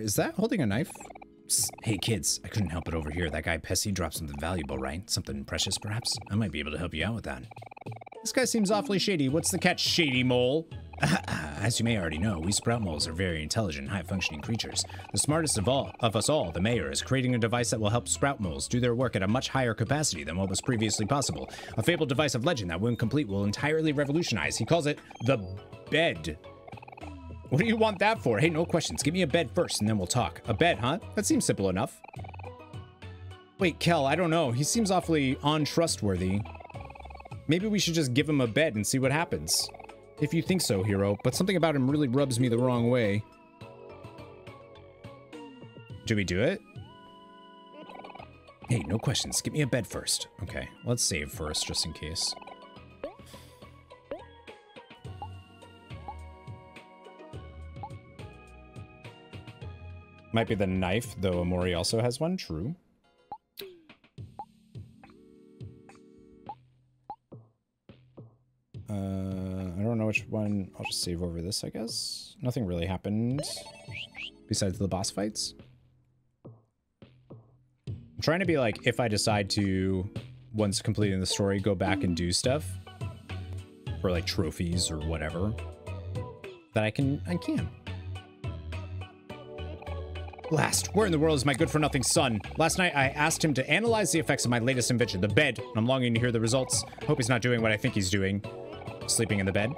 Is that holding a knife? Psst. Hey kids, I couldn't help it over here. That guy Pessy dropped something valuable, right? Something precious, perhaps? I might be able to help you out with that. This guy seems awfully shady. What's the catch, Shady Mole? As you may already know, we Sprout Moles are very intelligent, high-functioning creatures. The smartest of us all, the Mayor, is creating a device that will help Sprout Moles do their work at a much higher capacity than what was previously possible. A fabled device of legend that, when complete, will entirely revolutionize. He calls it the bed. What do you want that for? Hey, no questions. Give me a bed first, and then we'll talk. A bed, huh? That seems simple enough. Wait, Kel, I don't know. He seems awfully untrustworthy. Maybe we should just give him a bed and see what happens. If you think so, Hero, but something about him really rubs me the wrong way. Do we do it? Hey, no questions. Get me a bed first. Okay, let's save first, just in case. Might be the knife, though Amori also has one. True. Which one? I'll just save over this, I guess. Nothing really happened besides the boss fights. I'm trying to be like, if I decide to, once completing the story, go back and do stuff for like trophies or whatever, that I can. Last, where in the world is my good-for-nothing son? Last night, I asked him to analyze the effects of my latest invention, the bed. I'm longing to hear the results. Hope he's not doing what I think he's doing. Sleeping in the bed.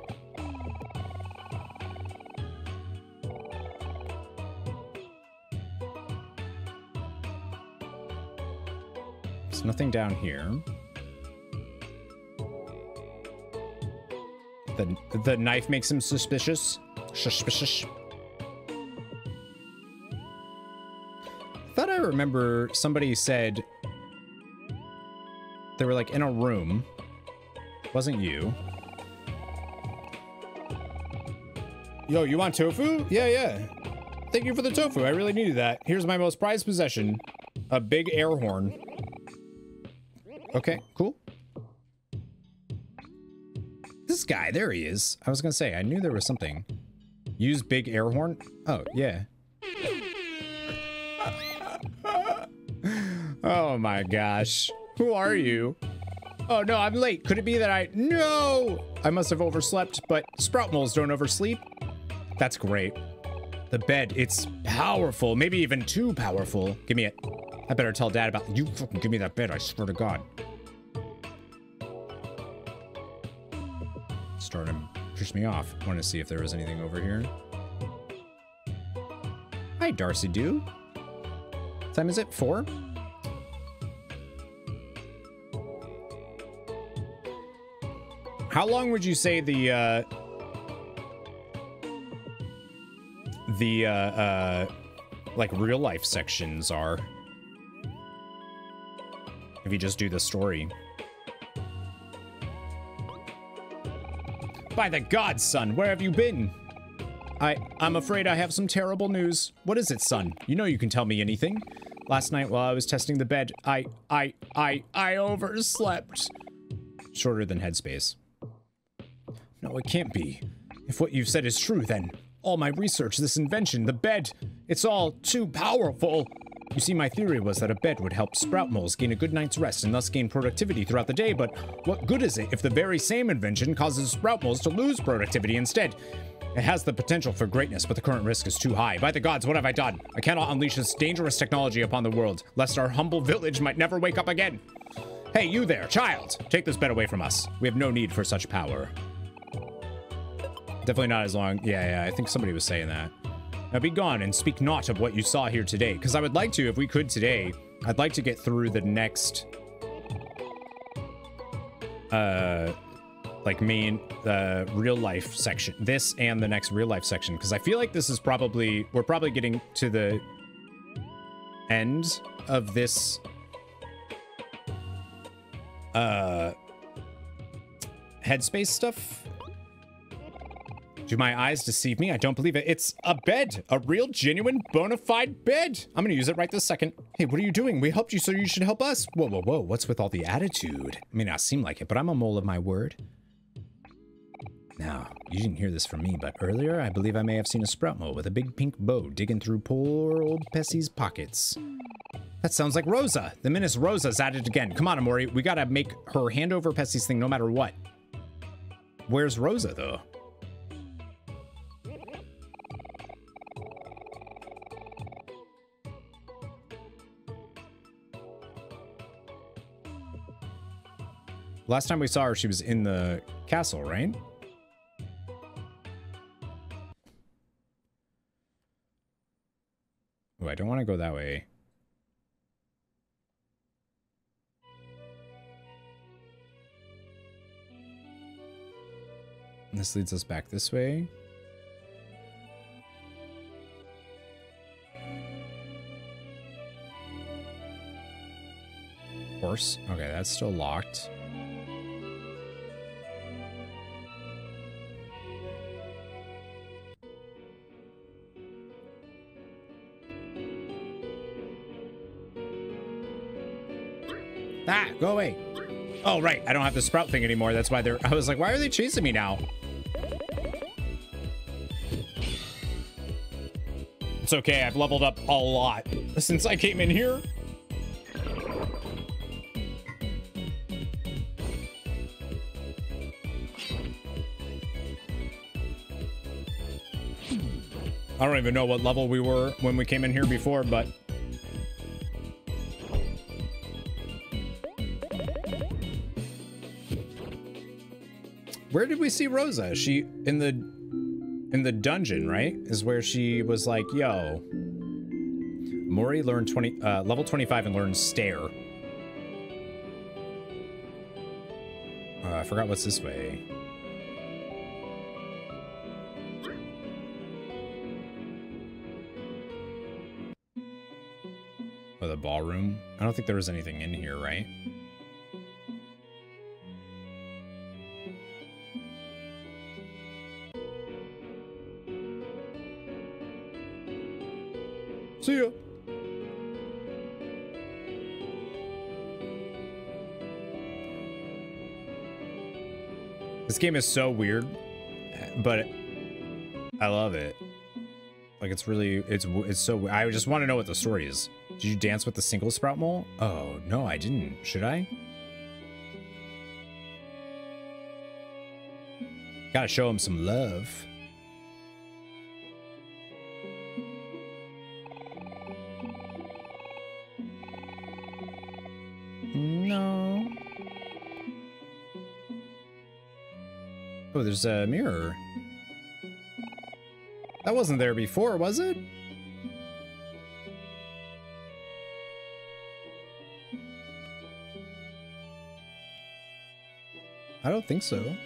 There's nothing down here. The knife makes him suspicious. Suspicious. I thought I remember somebody said they were like in a room. It wasn't you. Yo, you want tofu? Yeah. Thank you for the tofu. I really needed that. Here's my most prized possession. A big air horn. Okay, cool. This guy, there he is. I was gonna say, I knew there was something. Use big air horn? Oh, yeah. Oh my gosh. Who are you? Oh no, I'm late. Could it be that No! I must have overslept, but Sprout Moles don't oversleep. That's great. The bed, it's powerful. Maybe even too powerful. Give me it. I better tell Dad about... You fucking give me that bed, I swear to God. Starting to push me off. I want to see if there was anything over here. Hi, Darcy Dew. What time is it? 4? How long would you say the real life sections are if you just do the story? By the gods, son, where have you been? I'm afraid I have some terrible news. What is it, son? You know you can tell me anything. Last night while I was testing the bed, I overslept. Shorter than headspace. No, it can't be. If what you've said is true, then all my research, this invention, the bed, it's all too powerful. You see, my theory was that a bed would help Sprout Moles gain a good night's rest and thus gain productivity throughout the day, but what good is it if the very same invention causes Sprout Moles to lose productivity instead? It has the potential for greatness, but the current risk is too high. By the gods, what have I done? I cannot unleash this dangerous technology upon the world, lest our humble village might never wake up again. Hey, you there, child! Take this bed away from us. We have no need for such power. Definitely not as long. Yeah, I think somebody was saying that. Now be gone and speak not of what you saw here today, because I would like to, if we could today, I'd like to get through the next, like main, real life section. This and the next real life section, because I feel like this is probably, we're probably getting to the end of this, headspace stuff. Do my eyes deceive me? I don't believe it. It's a bed. A real, genuine, bona fide bed. I'm going to use it right this second. Hey, what are you doing? We helped you, so you should help us. Whoa. What's with all the attitude? I mean, I seem like it, but I'm a mole of my word. Now, you didn't hear this from me, but earlier I believe I may have seen a Sprout Mole with a big pink bow digging through poor old Pessy's pockets. That sounds like Rosa! The menace Rosa's at it again. Come on, Amori, we gotta make her hand over Pessy's thing no matter what. Where's Rosa, though? Last time we saw her, she was in the castle, right? Oh, I don't want to go that way. And this leads us back this way. Of course. Okay, that's still locked. Ah, go away. Oh, right. I don't have the sprout thing anymore. That's why I was like, why are they chasing me now? It's okay. I've leveled up a lot since I came in here. I don't even know what level we were when we came in here before, but... Where did we see Rosa? She in the dungeon, right? Is where she was like, yo. Mori learned level 25 and learned stare. I forgot what's this way. Oh, the ballroom. I don't think there was anything in here, right? See ya. This game is so weird, but I love it. Like it's really, it's so. I just want to know what the story is. Did you dance with the single Sprout Mole? Oh no, I didn't. Should I? Gotta show him some love. Oh, there's a mirror. That wasn't there before, was it? I don't think so.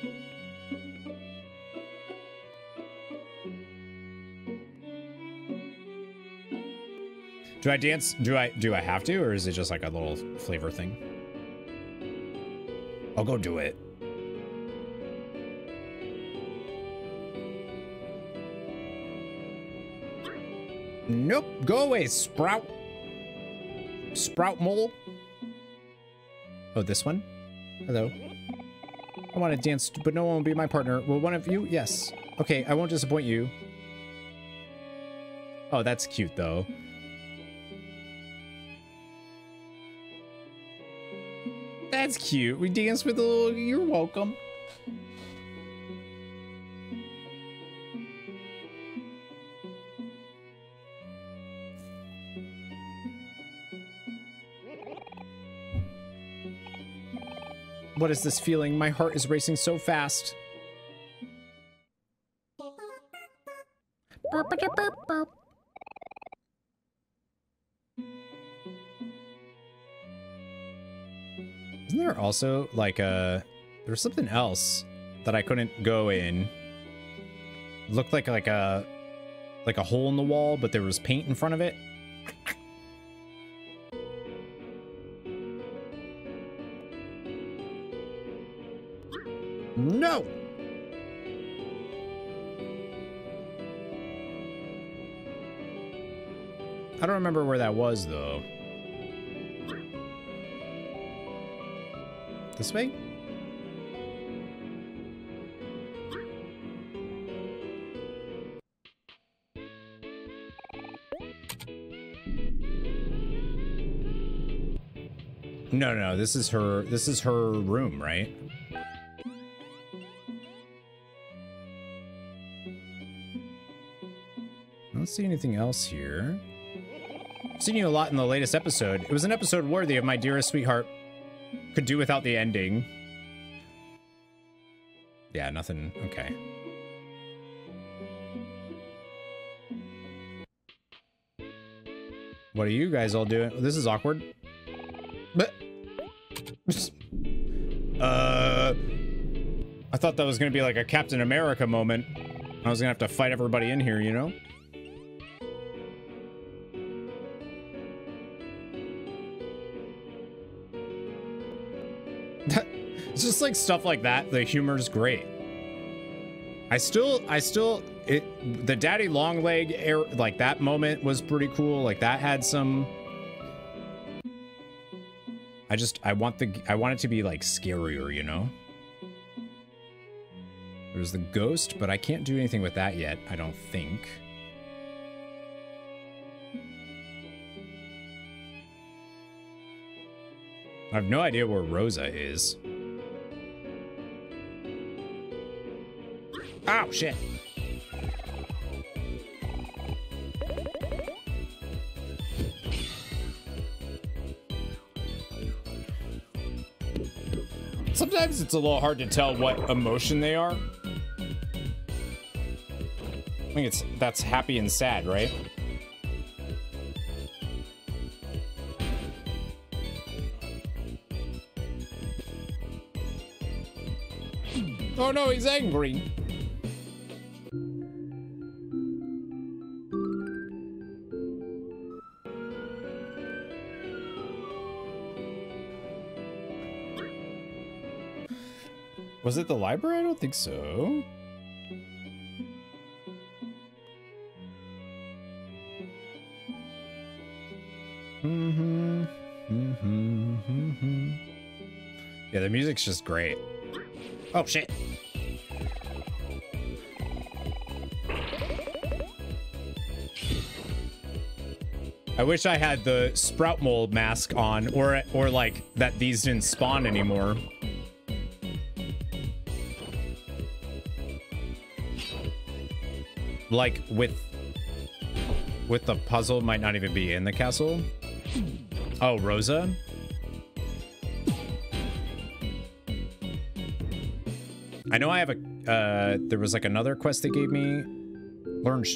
Do I dance? Do I have to, or is it just like a little flavor thing? I'll go do it. Nope, go away, Sprout. Sprout Mole. Oh, this one? Hello. I want to dance, but no one will be my partner. Will one of you? Yes. Okay, I won't disappoint you. Oh, that's cute, though. That's cute. We danced with a little... You're welcome. What is this feeling? My heart is racing so fast. Isn't there also like a... There was something else that I couldn't go in. It looked like a hole in the wall, but there was paint in front of it. No! I don't remember where that was, though. This way? No, no, this is her room, right? I don't see anything else here. I've seen you a lot in the latest episode. It was an episode worthy of my dearest sweetheart. Could do without the ending. Yeah, nothing. Okay. What are you guys all doing? This is awkward. But I thought that was gonna be like a Captain America moment. I was gonna have to fight everybody in here, you know? It's just like stuff like that. The humor's great. The Daddy Long Leg air, like that moment was pretty cool. Like that had some. I want it to be like scarier, you know? There's the ghost, but I can't do anything with that yet, I don't think. I have no idea where Rosa is. Oh, shit. Sometimes it's a little hard to tell what emotion they are. I think that's happy and sad, right? Oh no, he's angry. Was it the library? I don't think so. Yeah, the music's just great. Oh, shit. I wish I had the Sprout Mole mask on, or like that these didn't spawn anymore. Like with the puzzle might not even be in the castle. Oh, Rosa. I know I have a there was like another quest they gave me.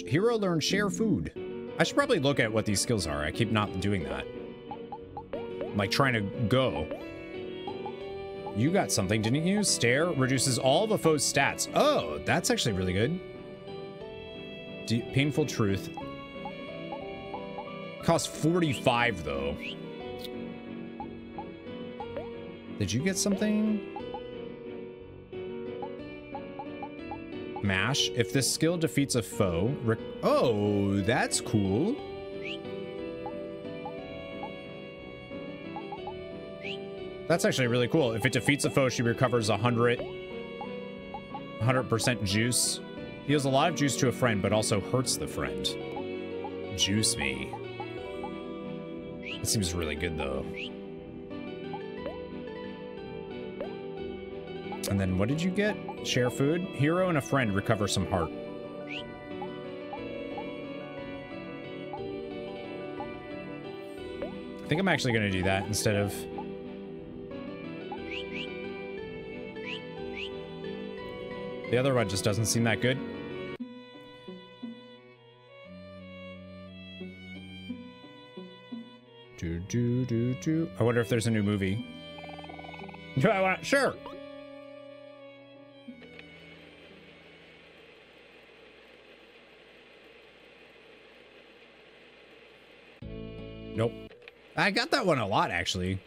Hero learn share food. I should probably look at what these skills are. I keep not doing that. I'm like trying to go. You got something, didn't you? Stare reduces all the foe's stats. Oh, that's actually really good. Deep, painful truth. Cost 45 though. Did you get something? Mash. If this skill defeats a foe. Oh, that's cool. That's actually really cool. If it defeats a foe, she recovers 100% juice. Deals a lot of juice to a friend, but also hurts the friend. Juice me. That seems really good, though. And then what did you get? Share food? Hero and a friend recover some heart. I think I'm actually going to do that instead of... The other one just doesn't seem that good. I wonder if there's a new movie. Do I want it? Sure. Nope. I got that one a lot, actually.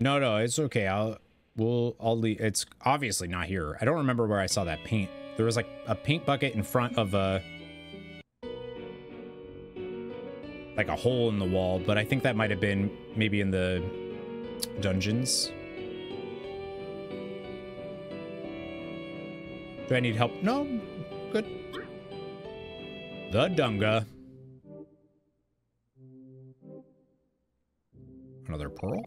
No, no, it's okay. I'll leave. It's obviously not here. I don't remember where I saw that paint. There was like a paint bucket in front of a... like a hole in the wall, but I think that might have been maybe in the dungeons. Do I need help? No. Good. The Dunga. Another pearl.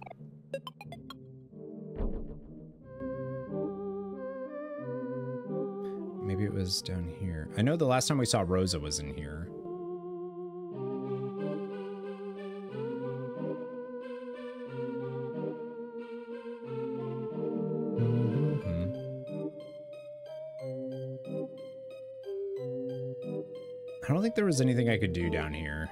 Maybe it was down here. I know the last time we saw Rosa was in here. I don't think there was anything I could do down here.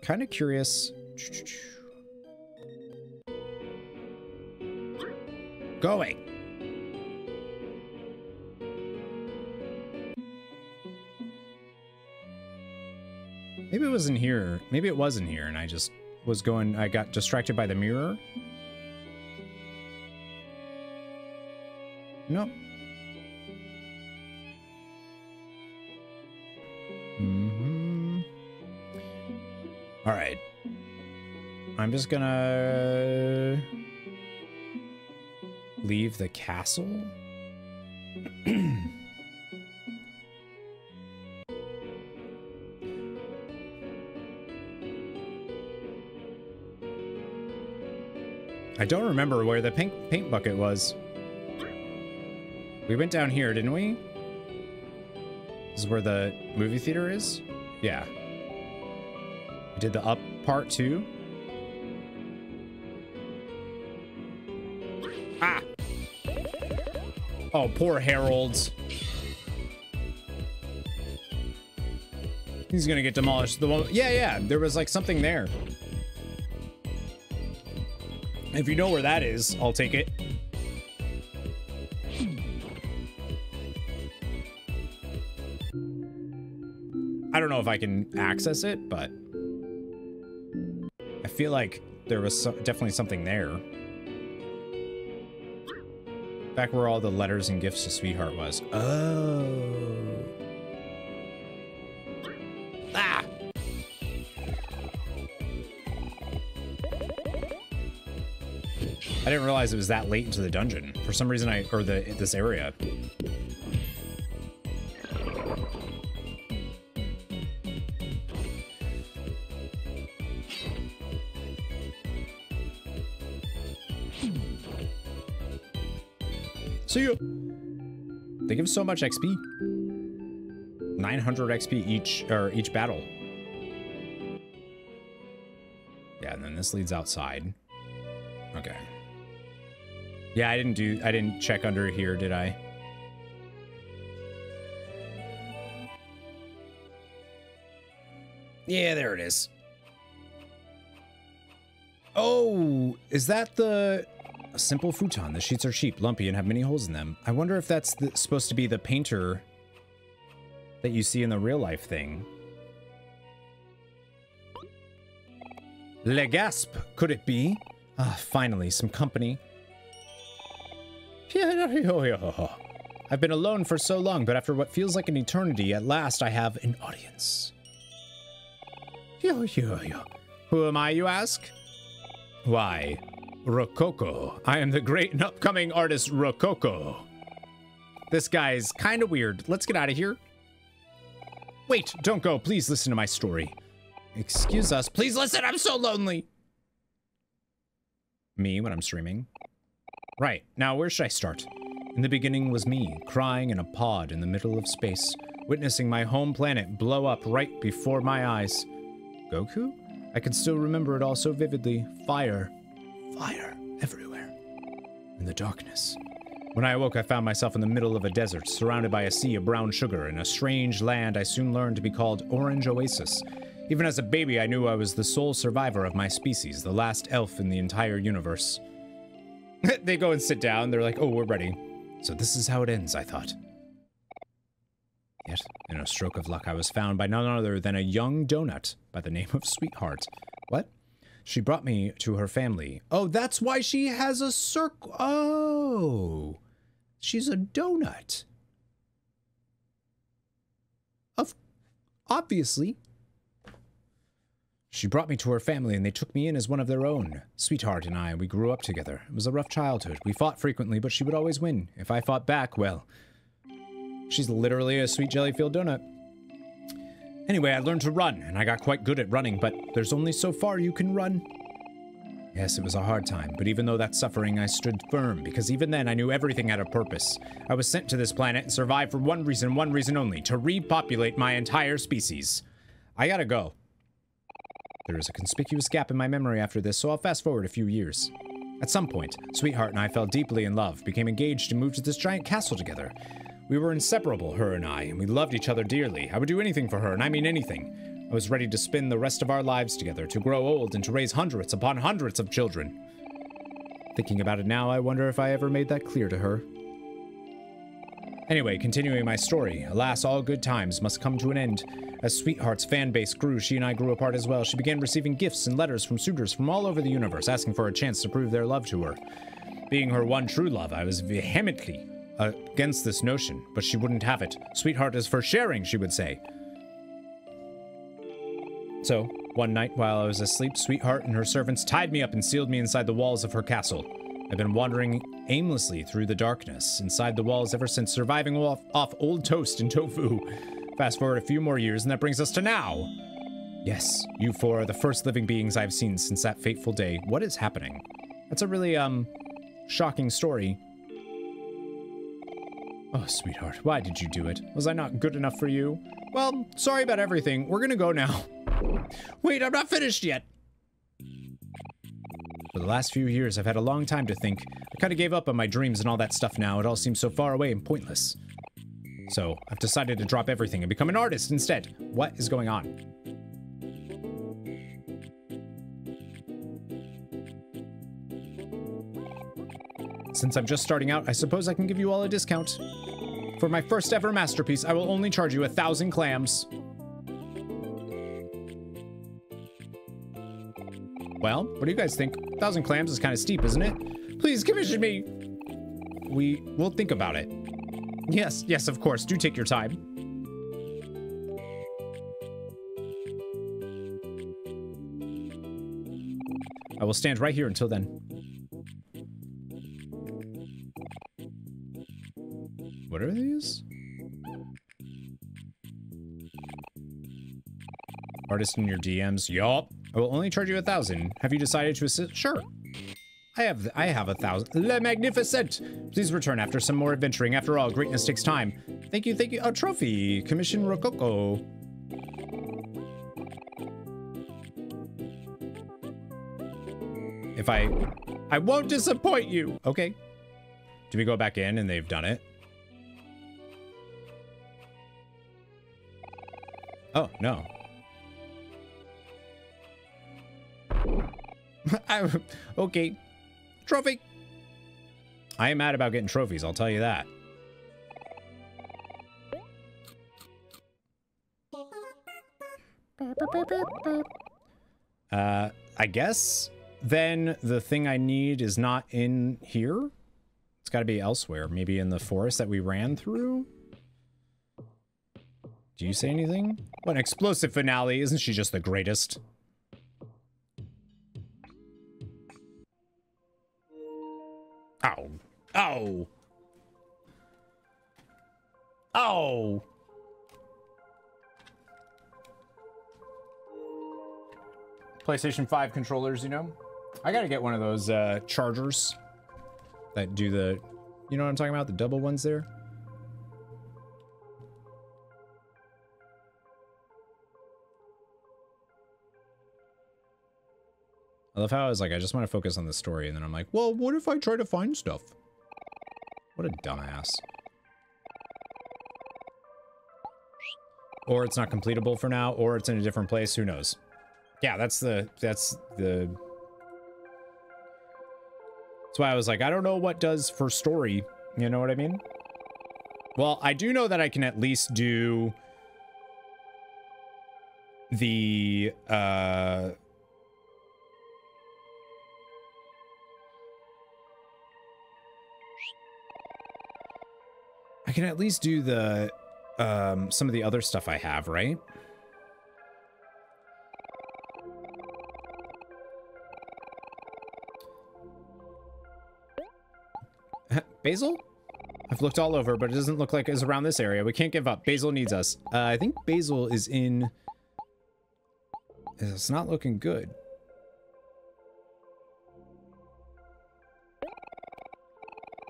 Kind of curious. Go away. Maybe it was in here. Maybe it wasn't here and I just was going, I got distracted by the mirror. Nope. All right, I'm just gonna leave the castle. I don't remember where the pink paint bucket was. We went down here, didn't we? This is where the movie theater is? Yeah. Did the up part too? Ah! Oh, poor Harold. He's gonna get demolished. The one, yeah. There was like something there. If you know where that is, I'll take it. I don't know if I can access it, but. I feel like there was definitely something there. Back where all the letters and gifts to Sweetheart was. Oh. Ah! I didn't realize it was that late into the dungeon. For some reason this area. See you. They give so much XP. 900 XP each battle. Yeah, and then this leads outside. Okay. Yeah, I didn't check under here, did I? Yeah, there it is. Oh, is that the a simple futon. The sheets are cheap, lumpy, and have many holes in them. I wonder if that's supposed to be the painter that you see in the real life thing. Le Gasp, could it be? Ah, finally, some company. I've been alone for so long, but after what feels like an eternity, at last I have an audience. Who am I, you ask? Why? Rococo. I am the great and upcoming artist Rococo. This guy's kind of weird. Let's get out of here. Wait, don't go. Please listen to my story. Excuse us. Please listen. I'm so lonely. Me when I'm streaming. Right. Now, where should I start? In the beginning was me, crying in a pod in the middle of space, witnessing my home planet blow up right before my eyes. Goku? I can still remember it all so vividly. Fire everywhere in the darkness. When I awoke, I found myself in the middle of a desert, surrounded by a sea of brown sugar in a strange land I soon learned to be called Orange Oasis. Even as a baby, I knew I was the sole survivor of my species, the last elf in the entire universe. They go and sit down. They're like, oh, we're ready. So this is how it ends, I thought. Yet, in a stroke of luck, I was found by none other than a young donut by the name of Sweetheart. What? She brought me to her family. Oh, that's why she has a circle. Oh, she's a donut. Obviously. She brought me to her family and they took me in as one of their own. Sweetheart and I, we grew up together. It was a rough childhood. We fought frequently, but she would always win. If I fought back, well, she's literally a sweet jelly-filled donut. Anyway, I learned to run, and I got quite good at running, but there's only so far you can run. Yes, it was a hard time, but even though that suffering, I stood firm, because even then I knew everything had a purpose. I was sent to this planet and survived for one reason only, to repopulate my entire species. I gotta go. There is a conspicuous gap in my memory after this, so I'll fast forward a few years. At some point, Sweetheart and I fell deeply in love, became engaged, and moved to this giant castle together. We were inseparable, her and I, and we loved each other dearly. I would do anything for her, and I mean anything. I was ready to spend the rest of our lives together, to grow old, and to raise hundreds upon hundreds of children. Thinking about it now, I wonder if I ever made that clear to her. Anyway, continuing my story, alas, all good times must come to an end. As Sweetheart's fan base grew, she and I grew apart as well. She began receiving gifts and letters from suitors from all over the universe, asking for a chance to prove their love to her. Being her one true love, I was vehemently against this notion, but she wouldn't have it. Sweetheart is for sharing, she would say. So, one night while I was asleep, Sweetheart and her servants tied me up and sealed me inside the walls of her castle. I've been wandering aimlessly through the darkness inside the walls ever since, surviving off old toast and tofu. Fast forward a few more years, and that brings us to now. Yes, you four are the first living beings I've seen since that fateful day. What is happening? That's a really, shocking story. Oh, Sweetheart, why did you do it? Was I not good enough for you? Well, sorry about everything. We're gonna go now. Wait, I'm not finished yet. For the last few years, I've had a long time to think. I kind of gave up on my dreams and all that stuff now. It all seems so far away and pointless. So, I've decided to drop everything and become an artist instead. What is going on? Since I'm just starting out, I suppose I can give you all a discount. For my first ever masterpiece, I will only charge you 1,000 clams. Well, what do you guys think? 1,000 clams is kind of steep, isn't it? Please commission me. We will think about it. Yes, yes, of course. Do take your time. I will stand right here until then. What are these? Artist in your DMs. Yup. I will only charge you 1,000. Have you decided to assist? Sure. I have 1,000. Le Magnificent! Please return after some more adventuring. After all, greatness takes time. Thank you, thank you. A trophy! Commission Rococo. If I won't disappoint you! Okay. Do we go back in and they've done it? Oh, no. Okay. Trophy! I am mad about getting trophies, I'll tell you that. I guess then the thing I need is not in here. It's gotta be elsewhere. Maybe in the forest that we ran through? Do you say anything? What an explosive finale. Isn't she just the greatest? Ow. Ow. Ow. PlayStation 5 controllers, you know? I gotta get one of those chargers that do the, you know what I'm talking about? The double ones there. I love how I was like, I just want to focus on the story, and then I'm like, well, what if I try to find stuff? What a dumbass. Or it's not completable for now, or it's in a different place, who knows? Yeah, that's why I was like, I don't know what does for story, you know what I mean? Well, I do know that I can at least do the, I can at least do the, some of the other stuff I have, right? Basil? I've looked all over, but it doesn't look like it's around this area. We can't give up. Basil needs us. I think Basil is in... It's not looking good.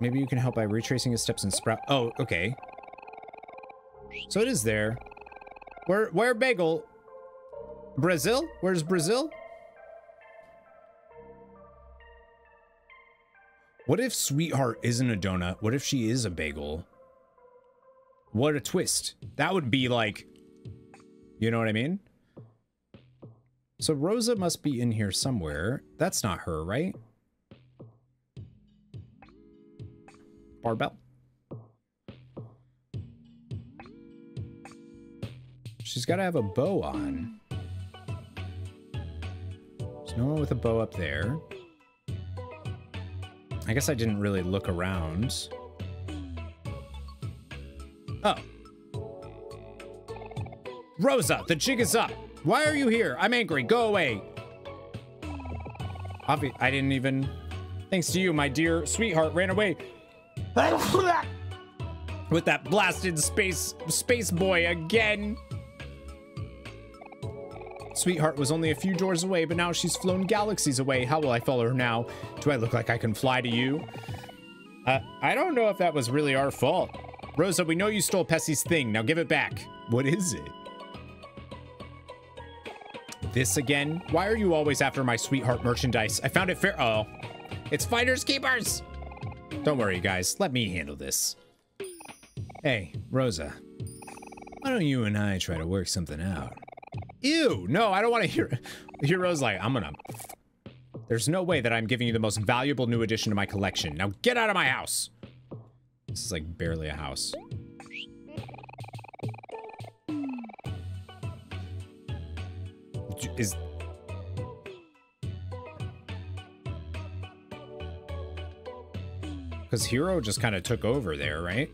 Maybe you can help by retracing his steps and Sprout. Oh, okay. So it is there. Where Bagel? Brazil? Where's Brazil? What if Sweetheart isn't a donut? What if she is a bagel? What a twist. That would be like, you know what I mean? So Rosa must be in here somewhere. That's not her, right? Barbell. She's got to have a bow on. There's no one with a bow up there. I guess I didn't really look around. Oh. Rosa, the jig is up. Why are you here? I'm angry. Go away. I didn't even... Thanks to you, my dear sweetheart ran away. With that blasted space boy again. Sweetheart was only a few doors away, but now she's flown galaxies away. How will I follow her now? Do I look like I can fly to you? I don't know if that was really our fault. Rosa, we know you stole Pessy's thing. Now give it back. What is it? This again? Why are you always after my sweetheart merchandise? I found it fair. Oh, it's finders keepers. Don't worry, guys. Let me handle this. Hey, Rosa, why don't you and I try to work something out? Ew, no, I don't want to hear it. Hero's like, I'm gonna... There's no way that I'm giving you the most valuable new addition to my collection. Now get out of my house. This is like barely a house. Is... Because Hero just kind of took over there, right?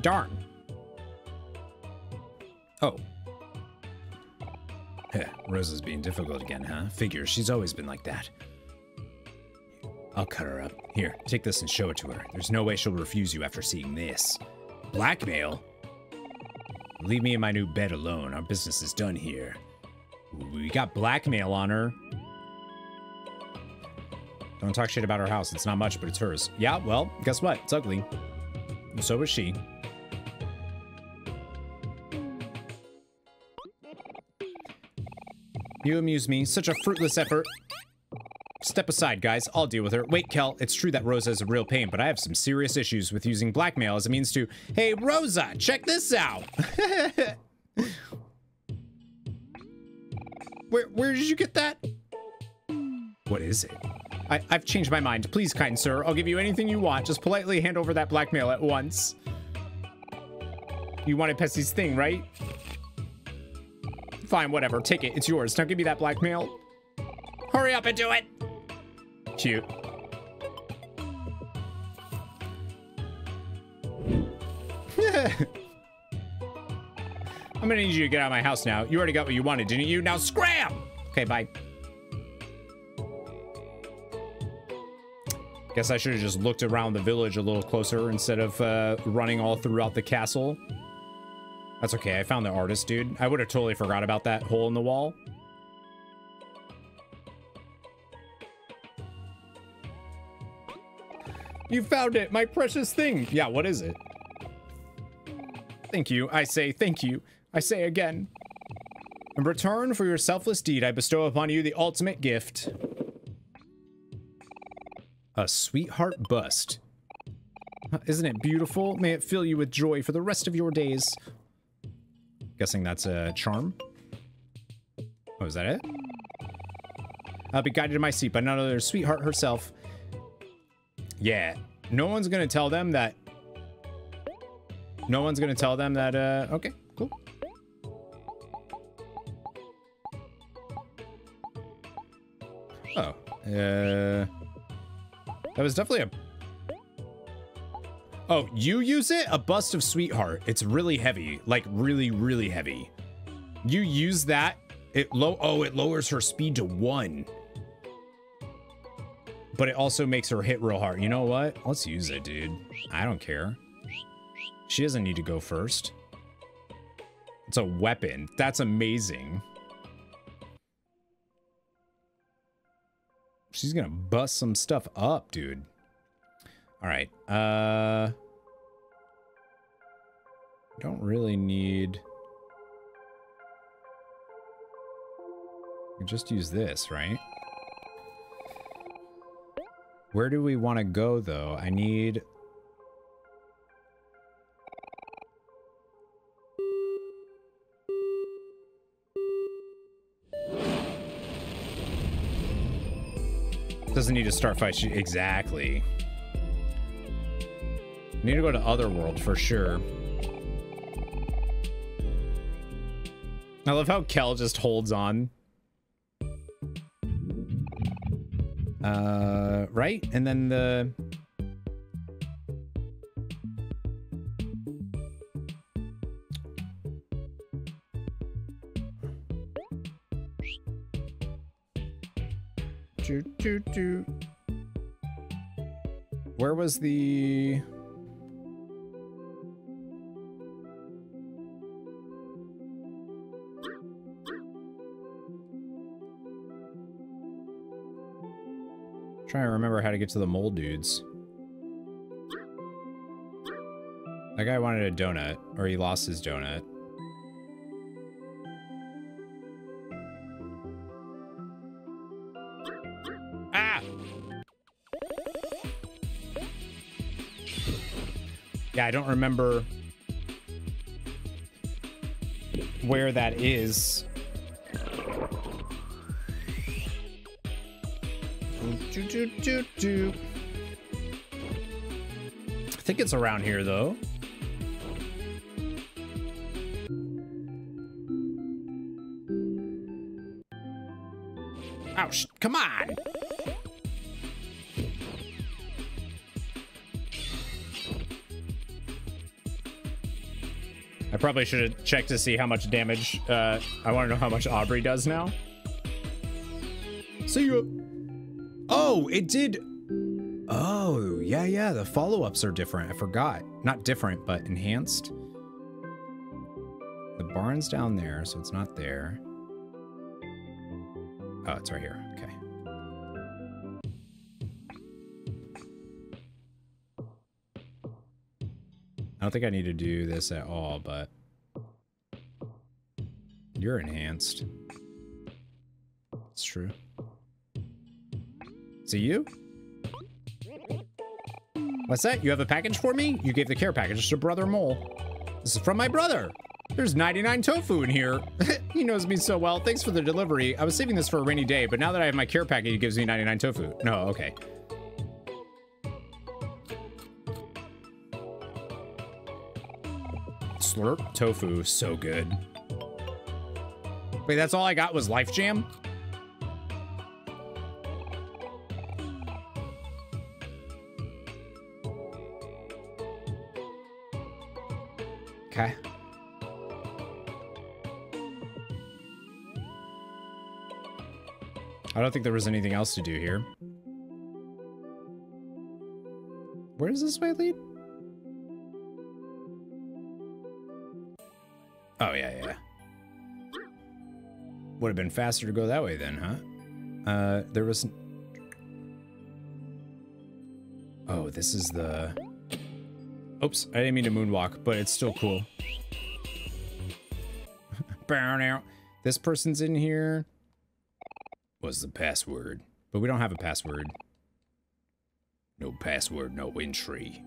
Darn. Oh. Rosa's being difficult again, huh? Figures, she's always been like that. I'll cut her up. Here, take this and show it to her. There's no way she'll refuse you after seeing this. Blackmail? Leave me in my new bed alone. Our business is done here. We got blackmail on her. Don't talk shit about her house. It's not much, but it's hers. Yeah, well, guess what? It's ugly. And so is she. You amuse me. Such a fruitless effort. Step aside, guys. I'll deal with her. Wait, Kel. It's true that Rosa is a real pain, but I have some serious issues with using blackmail as a means to... Hey, Rosa! Check this out! Where did you get that? What is it? I've changed my mind. Please, kind sir. I'll give you anything you want. Just politely hand over that blackmail at once. You wanted Pessy's thing, right? Fine, whatever. Take it. It's yours. Now give me that blackmail. Hurry up and do it. Cute. I'm gonna need you to get out of my house now. You already got what you wanted, didn't you? Now scram! Okay, bye. Guess I should have just looked around the village a little closer instead of running all throughout the castle. That's okay, I found the artist, dude. I would have totally forgot about that hole in the wall. You found it, my precious thing. Yeah, what is it? Thank you, I say thank you. I say again. In return for your selfless deed, I bestow upon you the ultimate gift. A sweetheart bust. Isn't it beautiful? May it fill you with joy for the rest of your days. Guessing that's a charm. Oh, is that it? I'll be guided in my seat by none other sweetheart herself. Yeah. No one's gonna tell them that... No one's gonna tell them that, okay, cool. Oh. That was definitely a... Oh, you use it? A bust of Sweetheart. It's really heavy. Like, really, really heavy. You use that It lowers her speed to 1. But it also makes her hit real hard. You know what? Let's use it, dude. I don't care. She doesn't need to go first. It's a weapon. That's amazing. She's gonna bust some stuff up, dude. All right. Don't really need... Just use this, right? Where do we want to go, though? I need... Doesn't need to start fight. Exactly. Need to go to Otherworld for sure. I love how Kel just holds on. Right? And then the... Where was the... Trying to remember how to get to the mole dudes. That guy wanted a donut, or he lost his donut. Ah! Yeah, I don't remember where that is. I think it's around here, though. Ouch, come on! I probably should have checked to see how much damage. I want to know how much Aubrey does now. See you. Oh, it did. Oh, yeah, yeah. The follow-ups are different. I forgot. Not different, but enhanced. The barn's down there, so it's not there. Oh, it's right here. Okay. I don't think I need to do this at all, but you're enhanced. It's true. See you? What's that? You have a package for me? You gave the care package to Brother Mole. This is from my brother. There's 99 tofu in here. He knows me so well. Thanks for the delivery. I was saving this for a rainy day, but now that I have my care package, it gives me 99 tofu. No, okay. Slurp tofu, so good. Wait, that's all I got was Life Jam? Okay. I don't think there was anything else to do here. Where does this way lead? Oh, yeah, yeah. Would have been faster to go that way then, huh? There was... Oh, this is the... Oops, I didn't mean to moonwalk, but it's still cool. This person's in here. What's the password? But we don't have a password. No password, no entry.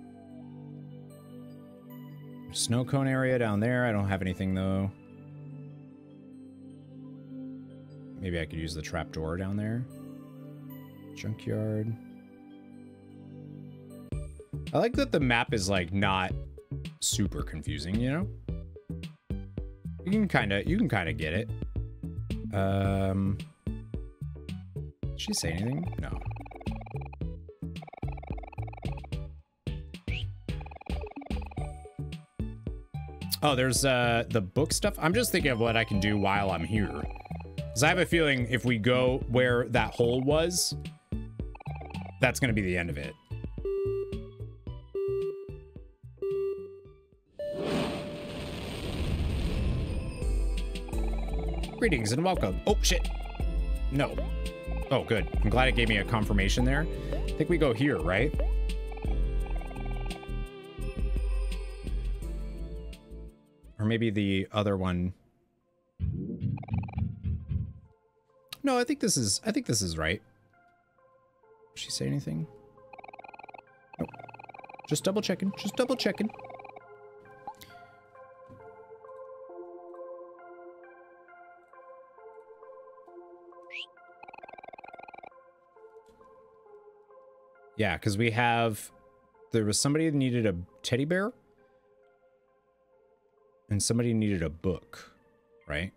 Snow cone area down there. I don't have anything, though. Maybe I could use the trapdoor down there. Junkyard. I like that the map is, like, not super confusing, you know? You can kind of get it. Did she say anything? No. Oh, there's, the book stuff. I'm just thinking of what I can do while I'm here. Because I have a feeling if we go where that hole was, that's going to be the end of it. Greetings and welcome. Oh, shit. No. Oh, good. I'm glad it gave me a confirmation there. I think we go here, right? Or maybe the other one. No, I think this is right. Did she say anything? Nope. Just double checking. Just double checking. Yeah, because we have, there was somebody that needed a teddy bear and somebody needed a book, right?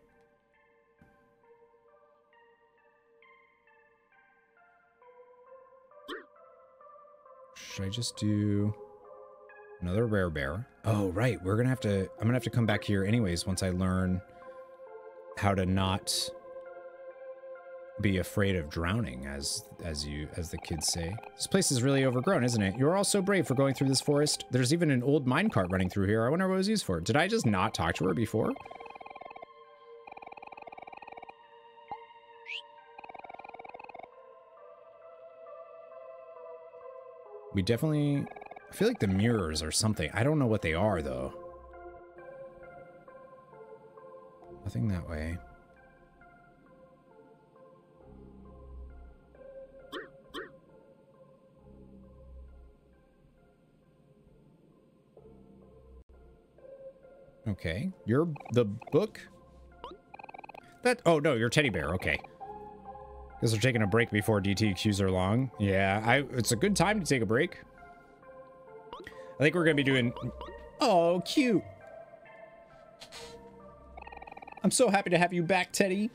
Should I just do another rare bear? Oh, right. We're going to have to, I'm going to have to come back here anyways once I learn how to not be afraid of drowning, as the kids say. This place is really overgrown, isn't it? You're all so brave for going through this forest. There's even an old minecart running through here. I wonder what it was used for. Did I just not talk to her before? We definitely, I feel like the mirrors or something. I don't know what they are though. Nothing that way. Okay, you're the book? That, oh no, you're teddy bear, okay. Guess we're taking a break before DTQs are long. Yeah, it's a good time to take a break. I think we're gonna be doing, oh, cute. I'm so happy to have you back, Teddy.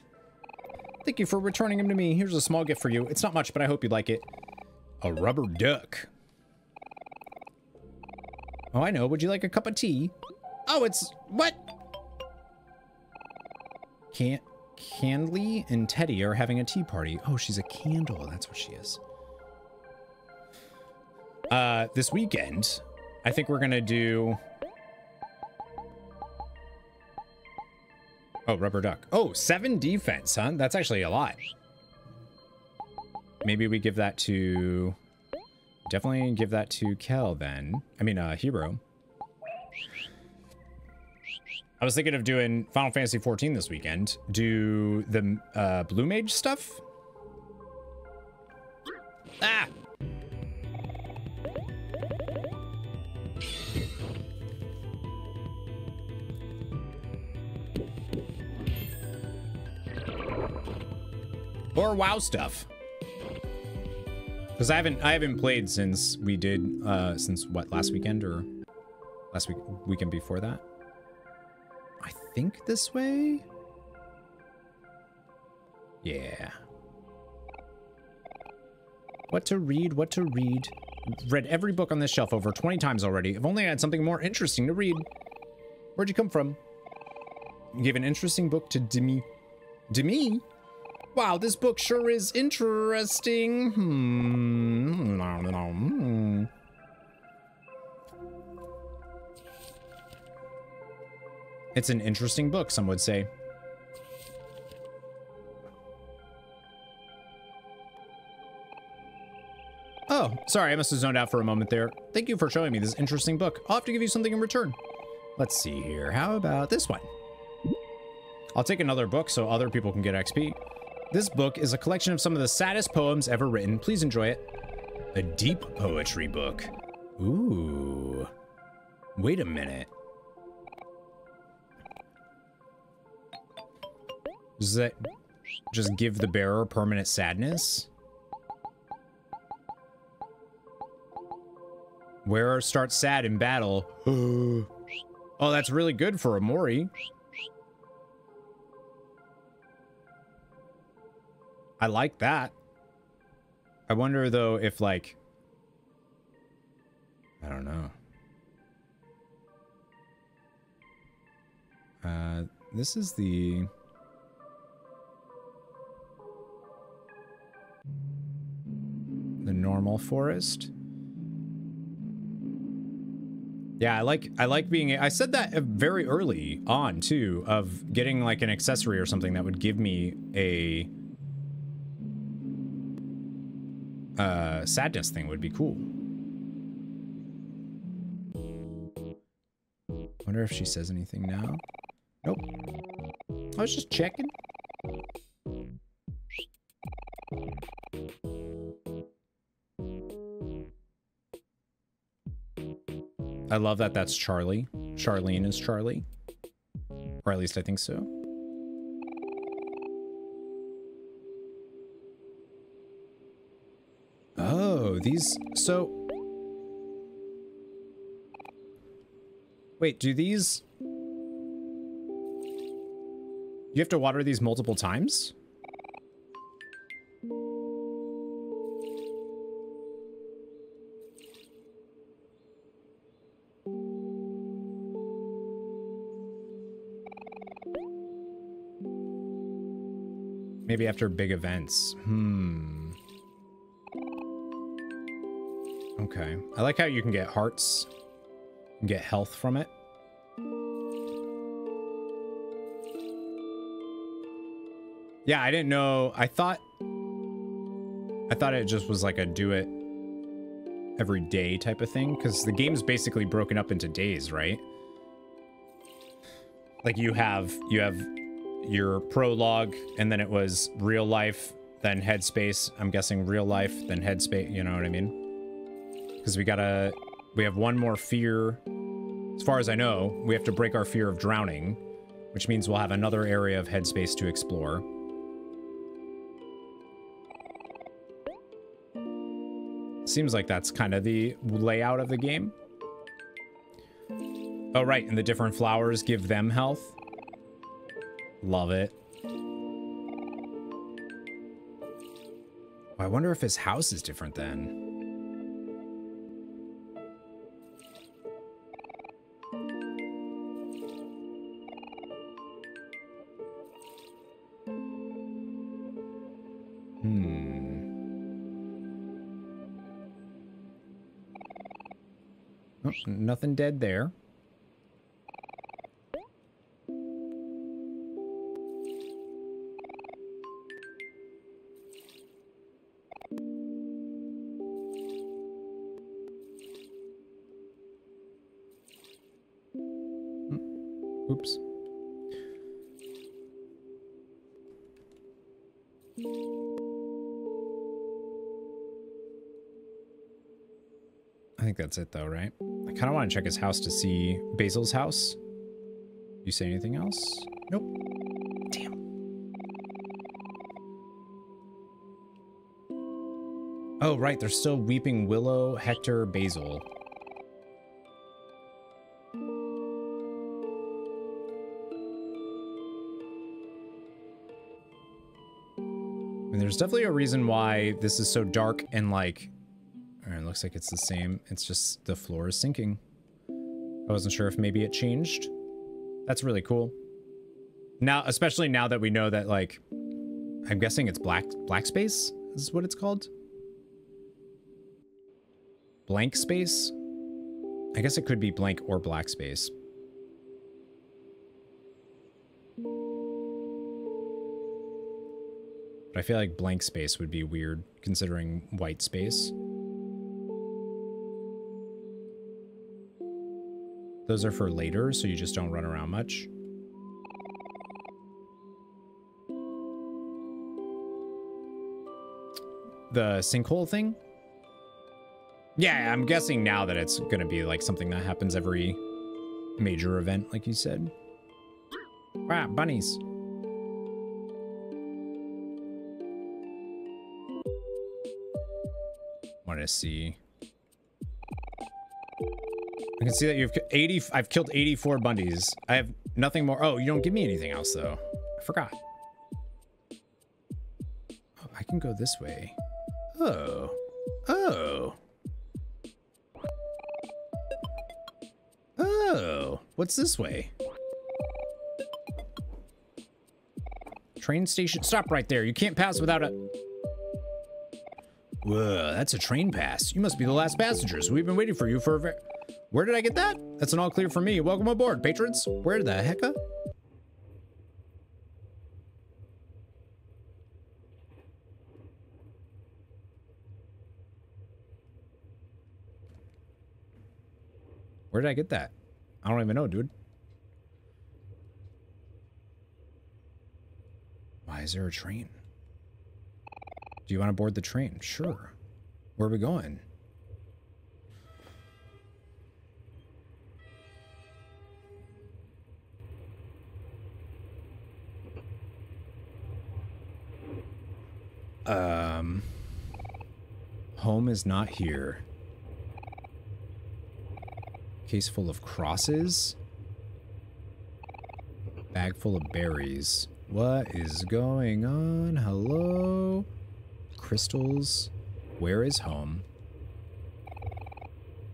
Thank you for returning him to me. Here's a small gift for you. It's not much, but I hope you like it. A rubber duck. Oh, I know, would you like a cup of tea? Oh, it's, what? Can't, Candley and Teddy are having a tea party. Oh, she's a candle, that's what she is. This weekend, I think we're gonna do, oh, rubber duck. Oh, 7 defense, huh? That's actually a lot. Maybe we give that to, definitely give that to Kel then. I mean, Hero. I was thinking of doing Final Fantasy XIV this weekend. Do the Blue Mage stuff? Ah! Or WoW stuff. Because I haven't played since we did since what, last weekend or last weekend before that. I think this way? Yeah. What to read, what to read. Read every book on this shelf over 20 times already. If only I had something more interesting to read. Where'd you come from? Give an interesting book to Demi. Demi? Wow, this book sure is interesting. Hmm. It's an interesting book, some would say. Oh, sorry, I must have zoned out for a moment there. Thank you for showing me this interesting book. I'll have to give you something in return. Let's see here. How about this one? I'll take another book so other people can get XP. This book is a collection of some of the saddest poems ever written. Please enjoy it. A deep poetry book. Ooh. Wait a minute. Does that just give the bearer permanent sadness? Wearer starts sad in battle. Oh, that's really good for Amori. I like that. I wonder though if like, I don't know. This is the, the normal forest. Yeah, I like being, I said that very early on too, of getting like an accessory or something that would give me a sadness thing would be cool. Wonder if she says anything now. Nope. I was just checking. I love that that's Charlie. Charlene is Charlie. Or at least I think so. Oh, these... So... Wait, do these... You have to water these multiple times? Maybe after big events. Hmm. Okay. I like how you can get hearts and get health from it. Yeah, I didn't know. I thought it just was like a do it every day type of thing, because the game's basically broken up into days, right? Like you have your prologue, and then it was real life, then headspace. I'm guessing real life, then headspace. You know what I mean? Because we have one more fear. As far as I know, we have to break our fear of drowning, which means we'll have another area of headspace to explore. Seems like that's kind of the layout of the game. Oh, right, and the different flowers give them health. Love it. I wonder if his house is different then. Oh, nothing dead there. That's it though, right? I kind of want to check his house to see Basil's house. You say anything else? Nope. Damn. Oh, right. They're still Weeping Willow, Hector, Basil. And there's definitely a reason why this is so dark and like... Alright, looks like it's the same. It's just the floor is sinking. I wasn't sure if maybe it changed. That's really cool. Now, especially now that we know that, like, I'm guessing it's black space is what it's called. Blank space? I guess it could be blank or black space. But I feel like blank space would be weird considering white space. Those are for later, so you just don't run around much. The sinkhole thing? Yeah, I'm guessing now that it's gonna be like something that happens every major event, like you said. Wow, bunnies. Wanna see... I can see that you've I've killed 84 bunnies. I have nothing more. Oh, you don't give me anything else though. I forgot. Oh, I can go this way. Oh. Oh. Oh. What's this way? Train station. Stop right there. You can't pass without a... Whoa, that's a train pass. You must be the last passengers. We've been waiting for you for a very... Where did I get that? That's an all clear for me. Welcome aboard, patrons. Where the hecka? Where did I get that? I don't even know, dude. Why is there a train? Do you want to board the train? Sure. Where are we going? Home is not here. Case full of crosses. Bag full of berries. What is going on? Hello? Crystals. Where is home?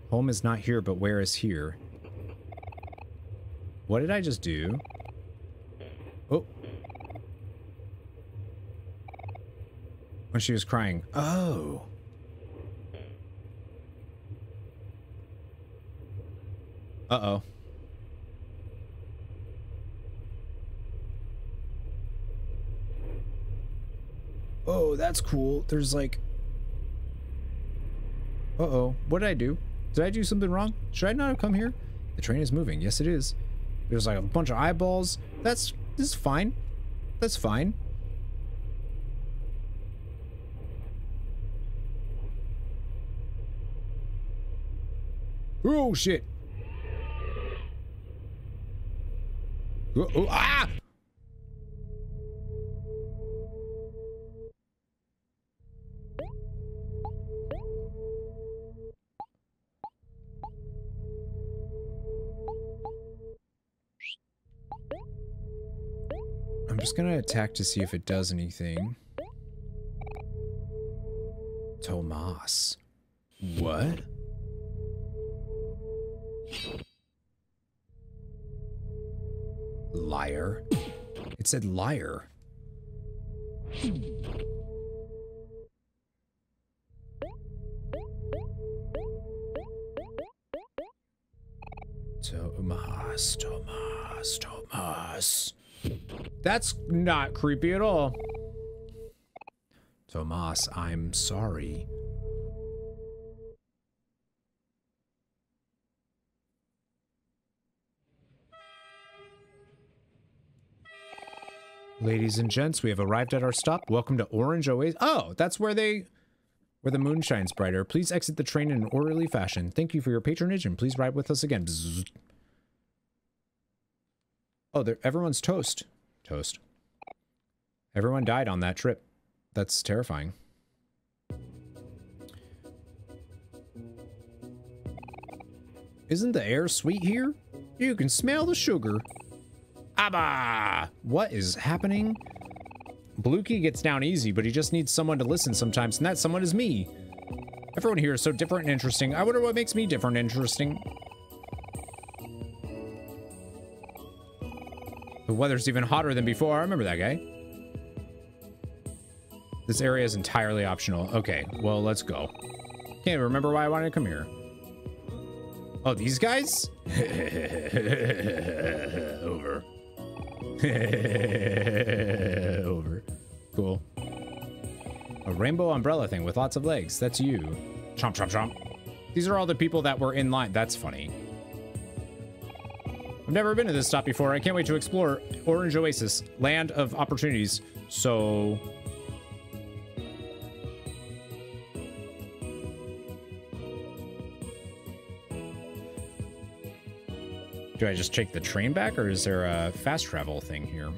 Home is not here, but where is here? What did I just do? Oh. When she was crying. Oh. Uh-oh. Oh, that's cool. There's like... Uh-oh. What did I do? Did I do something wrong? Should I not have come here? The train is moving. Yes, it is. There's like a bunch of eyeballs. This is fine. That's fine. Oh, shit. Ooh, ooh, ah! I'm just gonna attack to see if it does anything. Tomas. What? Liar. It said liar. Tomas, Tomas, Tomas. That's not creepy at all. Tomas, I'm sorry. Ladies and gents, we have arrived at our stop. Welcome to Orange Oasis. Oh, that's where the moon shines brighter. Please exit the train in an orderly fashion. Thank you for your patronage, and please ride with us again. Bzzz. Oh, everyone's toast. Toast. Everyone died on that trip. That's terrifying. Isn't the air sweet here? You can smell the sugar. Abba! What is happening? Bluey gets down easy, but he just needs someone to listen sometimes, and that someone is me. Everyone here is so different and interesting. I wonder what makes me different and interesting. The weather's even hotter than before. I remember that guy. This area is entirely optional. Okay, well, let's go. Can't remember why I wanted to come here. Oh, these guys? Over. Over. Cool. A rainbow umbrella thing with lots of legs. That's you. Chomp, chomp, chomp. These are all the people that were in line. That's funny. I've never been to this stop before. I can't wait to explore Orange Oasis, land of opportunities. So... do I just take the train back, or is there a fast travel thing here?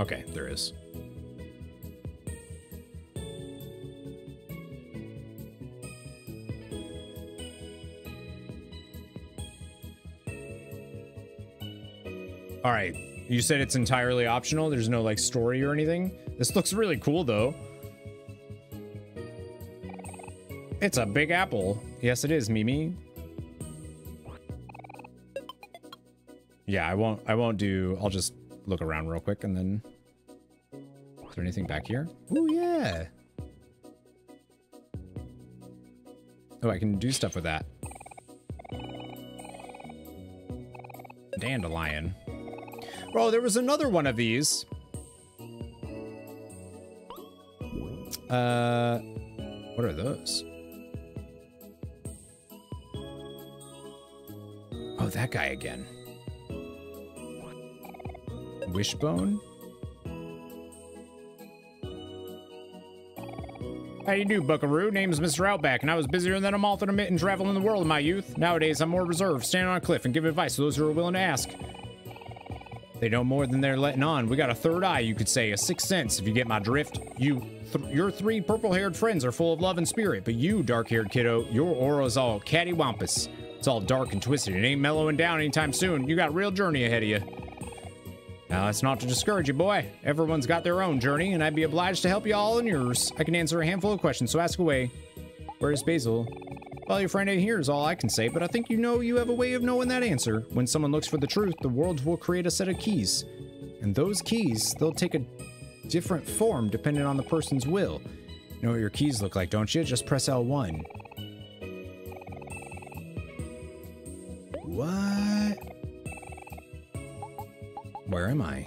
Okay, there is. All right, you said it's entirely optional. There's no like story or anything. This looks really cool though. It's a big apple. Yes, it is, Mimi. Yeah, I'll just look around real quick and then there anything back here? Ooh, yeah. Oh, I can do stuff with that. Dandelion. Oh, there was another one of these. What are those? Oh, that guy again. Wishbone? How you do, buckaroo? Name's Mr. Outback, and I was busier than a moth in a mitten traveling the world in my youth. Nowadays, I'm more reserved, standing on a cliff and give advice to those who are willing to ask. They know more than they're letting on. We got a third eye, you could say, a sixth sense, if you get my drift. Your three purple-haired friends are full of love and spirit, but you, dark-haired kiddo, your aura's all cattywampus. It's all dark and twisted. It ain't mellowing down anytime soon. You got a real journey ahead of you. Now, that's not to discourage you, boy. Everyone's got their own journey, and I'd be obliged to help you all in yours. I can answer a handful of questions, so ask away. Where's Basil? Well, your friend ain't here is all I can say, but I think you know you have a way of knowing that answer. When someone looks for the truth, the world will create a set of keys. And those keys, they'll take a different form depending on the person's will. You know what your keys look like, don't you? Just press L1. What? Where am I?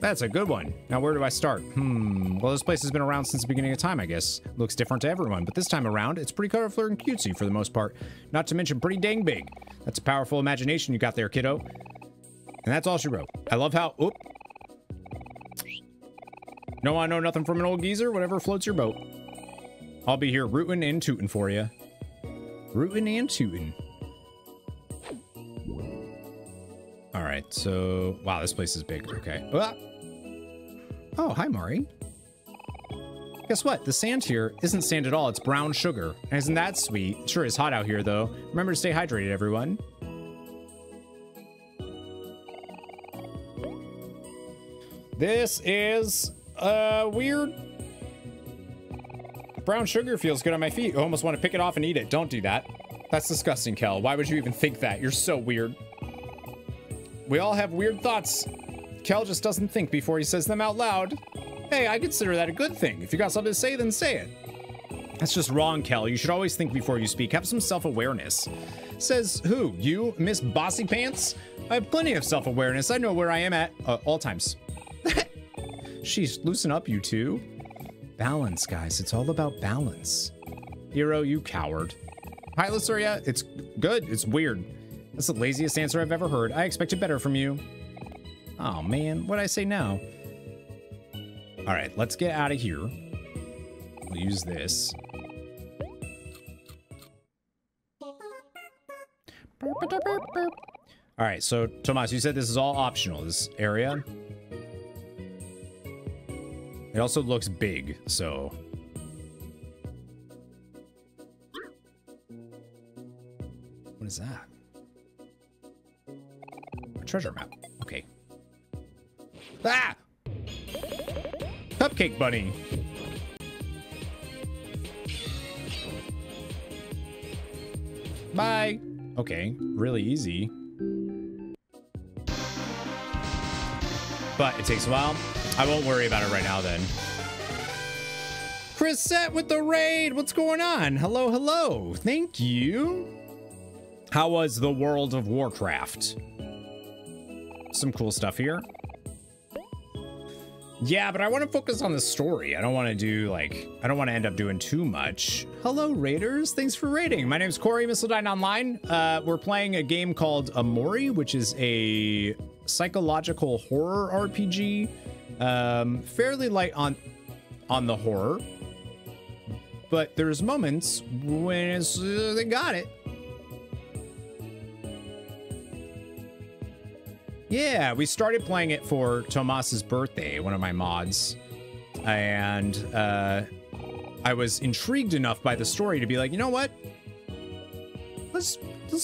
That's a good one. Now, where do I start? Well, this place has been around since the beginning of time, I guess. Looks different to everyone, but this time around, it's pretty colorful and cutesy for the most part. Not to mention pretty dang big. That's a powerful imagination you got there, kiddo. And that's all she wrote. I love how... Oop. No, I know nothing from an old geezer. Whatever floats your boat. I'll be here rootin' and tootin' for you. Rootin' and tootin'. Alright, so... Wow, this place is big. Okay. Ah! Oh, hi, Mari. Guess what? The sand here isn't sand at all. It's brown sugar. Isn't that sweet? It sure is hot out here, though. Remember to stay hydrated, everyone. This is... weird. Brown sugar feels good on my feet. I almost want to pick it off and eat it. Don't do that. That's disgusting, Kel. Why would you even think that? You're so weird. We all have weird thoughts. Kel just doesn't think before he says them out loud. Hey, I consider that a good thing. If you got something to say, then say it. That's just wrong, Kel. You should always think before you speak. Have some self-awareness. Says who? You, Miss Bossy Pants? I have plenty of self-awareness. I know where I am at all times. Sheesh, loosen up, you two. Balance, guys. It's all about balance. Hero, you coward. Hi, Lasuria. It's good. It's weird. That's the laziest answer I've ever heard. I expected better from you. Oh, man. What'd I say now? All right, let's get out of here. We'll use this. All right, so, Tomas, you said this is all optional, this area. It also looks big, so... What is that? A treasure map. Okay. Ah! Cupcake bunny! Bye! Okay, really easy. But it takes a while. I won't worry about it right now, then. Chrisette with the raid! What's going on? Hello, hello. Thank you. How was the World of Warcraft? Some cool stuff here. Yeah, but I want to focus on the story. I don't want to do, like... I don't want to end up doing too much. Hello, raiders. Thanks for raiding. My name's Corey Missildine Online. We're playing a game called Amori, which is a psychological horror RPG. Fairly light on the horror, but there's moments when it's, they got it. Yeah, we started playing it for Tomas's birthday, one of my mods, and I was intrigued enough by the story to be like, you know what? Let's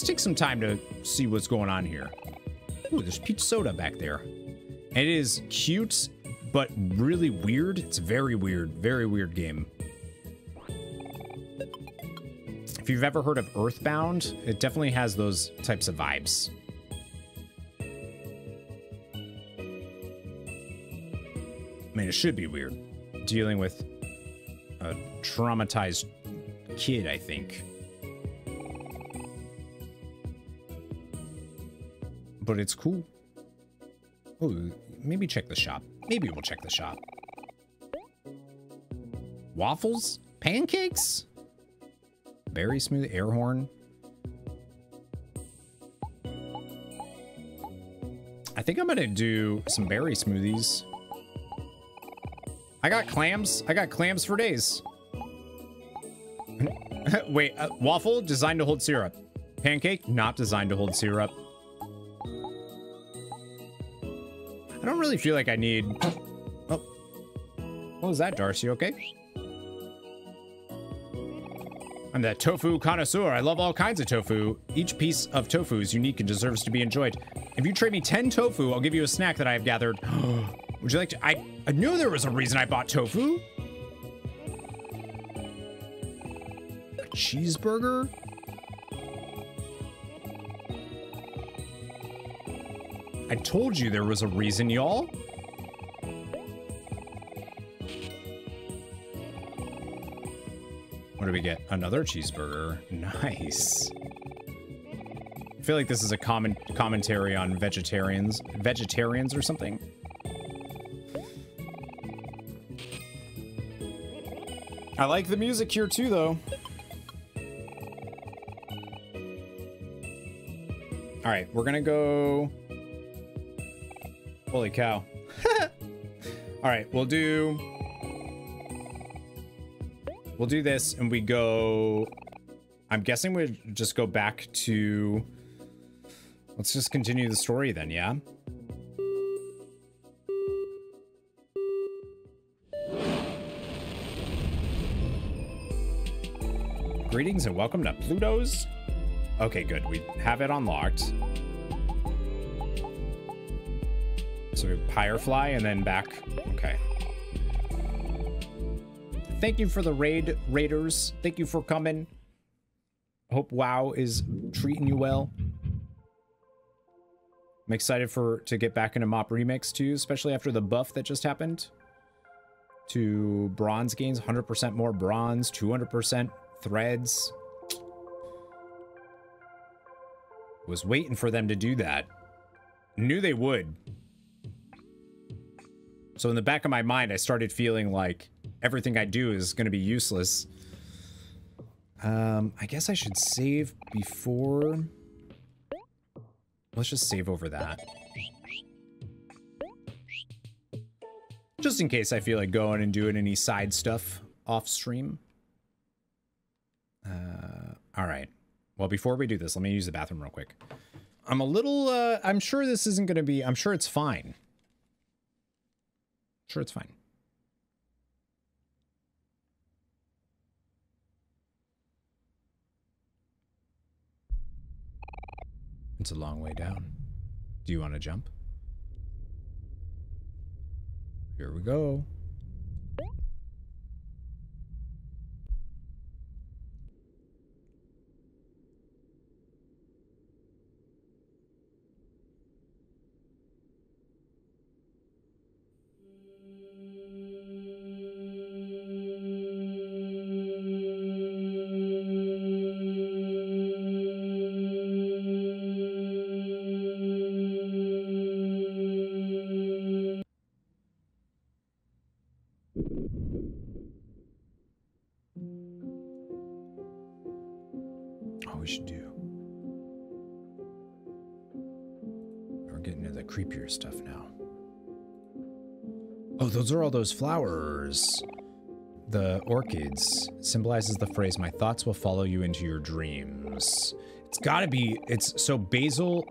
take some time to see what's going on here. Ooh, there's peach soda back there. It is cute. But really weird. It's very weird game. If you've ever heard of Earthbound, it definitely has those types of vibes. I mean, it should be weird. Dealing with a traumatized kid, I think. But it's cool. Oh, maybe check the shop. Maybe we'll check the shop. Waffles? Pancakes? Berry smooth air horn. I think I'm gonna do some berry smoothies. I got clams. I got clams for days. Wait, waffle designed to hold syrup. Pancake not designed to hold syrup. I don't really feel like I need... Oh. What was that, Darcy? Okay. I'm that tofu connoisseur. I love all kinds of tofu. Each piece of tofu is unique and deserves to be enjoyed. If you trade me 10 tofu, I'll give you a snack that I have gathered. Would you like to... I knew there was a reason I bought tofu. A cheeseburger? I told you there was a reason, y'all. What do we get? Another cheeseburger. Nice. I feel like this is a commentary on vegetarians or something. I like the music here too, though. All right, we're gonna go. Holy cow. All right, we'll do this, and we go. I'm guessing we just go back to... Let's just continue the story then, yeah? Greetings and welcome to Pluto's. Okay, good. We have it unlocked. So we have Pyrefly and then back. Okay. Thank you for the raid, raiders. Thank you for coming. Hope WoW is treating you well. I'm excited to get back into Mop Remix too, especially after the buff that just happened. To bronze gains, 100% more bronze, 200%. Threads. Was waiting for them to do that. Knew they would. So in the back of my mind, I started feeling like everything I do is going to be useless. I guess I should save before. Let's just save over that. Just in case I feel like going and doing any side stuff off stream. All right. Well, before we do this, let me use the bathroom real quick. I'm a little, I'm sure this isn't going to be, I'm sure it's fine. I'm sure it's fine. It's a long way down. Do you want to jump? Here we go. Those are all those flowers. The orchids symbolizes the phrase, my thoughts will follow you into your dreams. It's gotta be, it's so Basil,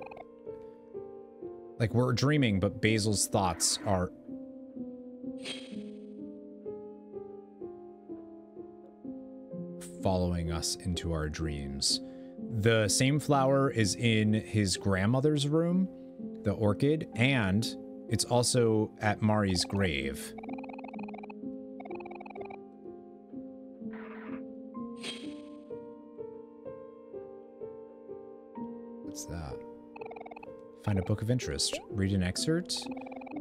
like we're dreaming, but Basil's thoughts are. Following us into our dreams. The same flower is in his grandmother's room, the orchid, and it's also at Mari's grave. What's that? Find a book of interest. Read an excerpt.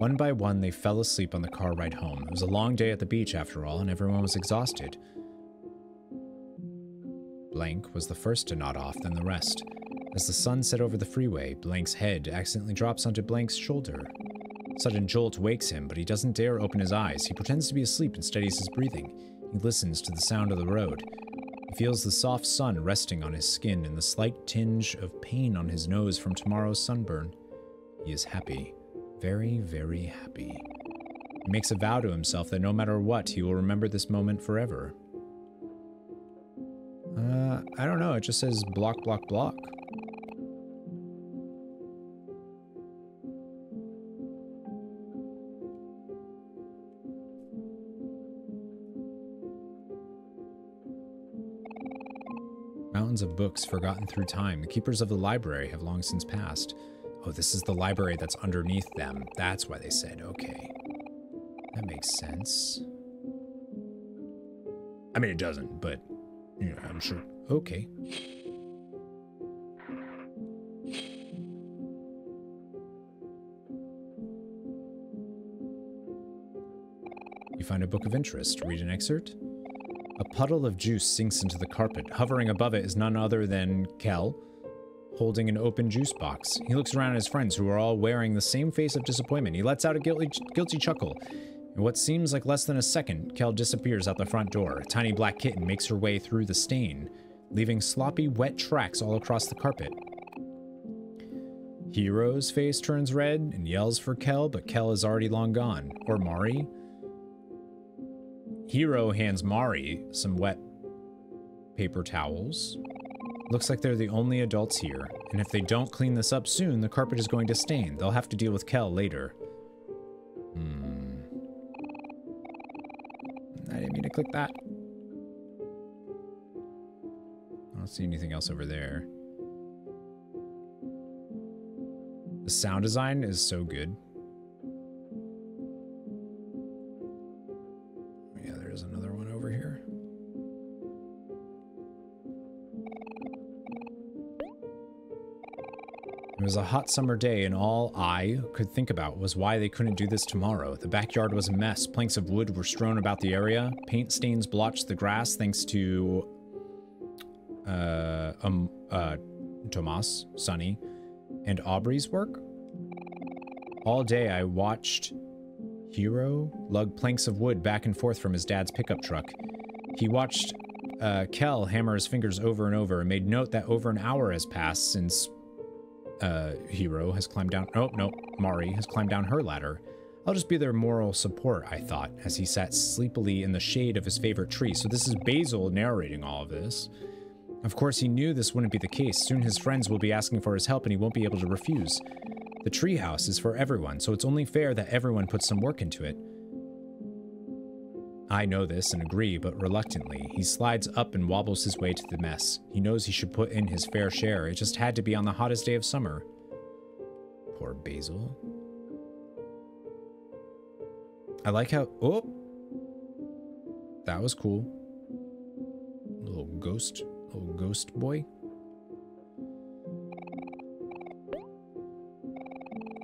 One by one, they fell asleep on the car ride home. It was a long day at the beach, after all, and everyone was exhausted. Blank was the first to nod off, then the rest. As the sun set over the freeway, Blank's head accidentally drops onto Blank's shoulder. A sudden jolt wakes him, but he doesn't dare open his eyes. He pretends to be asleep and steadies his breathing. He listens to the sound of the road. He feels the soft sun resting on his skin and the slight tinge of pain on his nose from tomorrow's sunburn. He is happy. Very, very happy. He makes a vow to himself that no matter what, he will remember this moment forever. I don't know. It just says block, block, block. Mountains of books forgotten through time. The keepers of the library have long since passed. Oh, this is the library that's underneath them. That's why they said, okay. That makes sense. I mean, it doesn't, but yeah, I'm sure. Okay. You find a book of interest. Read an excerpt. A puddle of juice sinks into the carpet. Hovering above it is none other than Kel, holding an open juice box. He looks around at his friends, who are all wearing the same face of disappointment. He lets out a guilty chuckle. In what seems like less than a second, Kel disappears out the front door. A tiny black kitten makes her way through the stain, leaving sloppy, wet tracks all across the carpet. Hero's face turns red and yells for Kel, but Kel is already long gone. Or Mari. Hero hands Mari some wet paper towels. Looks like they're the only adults here, and if they don't clean this up soon, the carpet is going to stain. They'll have to deal with Kel later. I didn't mean to click that. I don't see anything else over there. The sound design is so good. Yeah, there's another one over here. It was a hot summer day, and all I could think about was why they couldn't do this tomorrow. The backyard was a mess. Planks of wood were strewn about the area. Paint stains blotched the grass thanks to Tomas, Sunny, and Aubrey's work. All day I watched Hero lug planks of wood back and forth from his dad's pickup truck. He watched Kel hammer his fingers over and over and made note that over an hour has passed since Hero has climbed down. Oh, no. Mari has climbed down her ladder. I'll just be their moral support, I thought, as he sat sleepily in the shade of his favorite tree. So this is Basil narrating all of this. Of course, he knew this wouldn't be the case. Soon his friends will be asking for his help, and he won't be able to refuse. The treehouse is for everyone, so it's only fair that everyone puts some work into it. I know this and agree, but reluctantly. He slides up and wobbles his way to the mess. He knows he should put in his fair share. It just had to be on the hottest day of summer. Poor Basil. I like how... Oh! That was cool. Little ghost boy.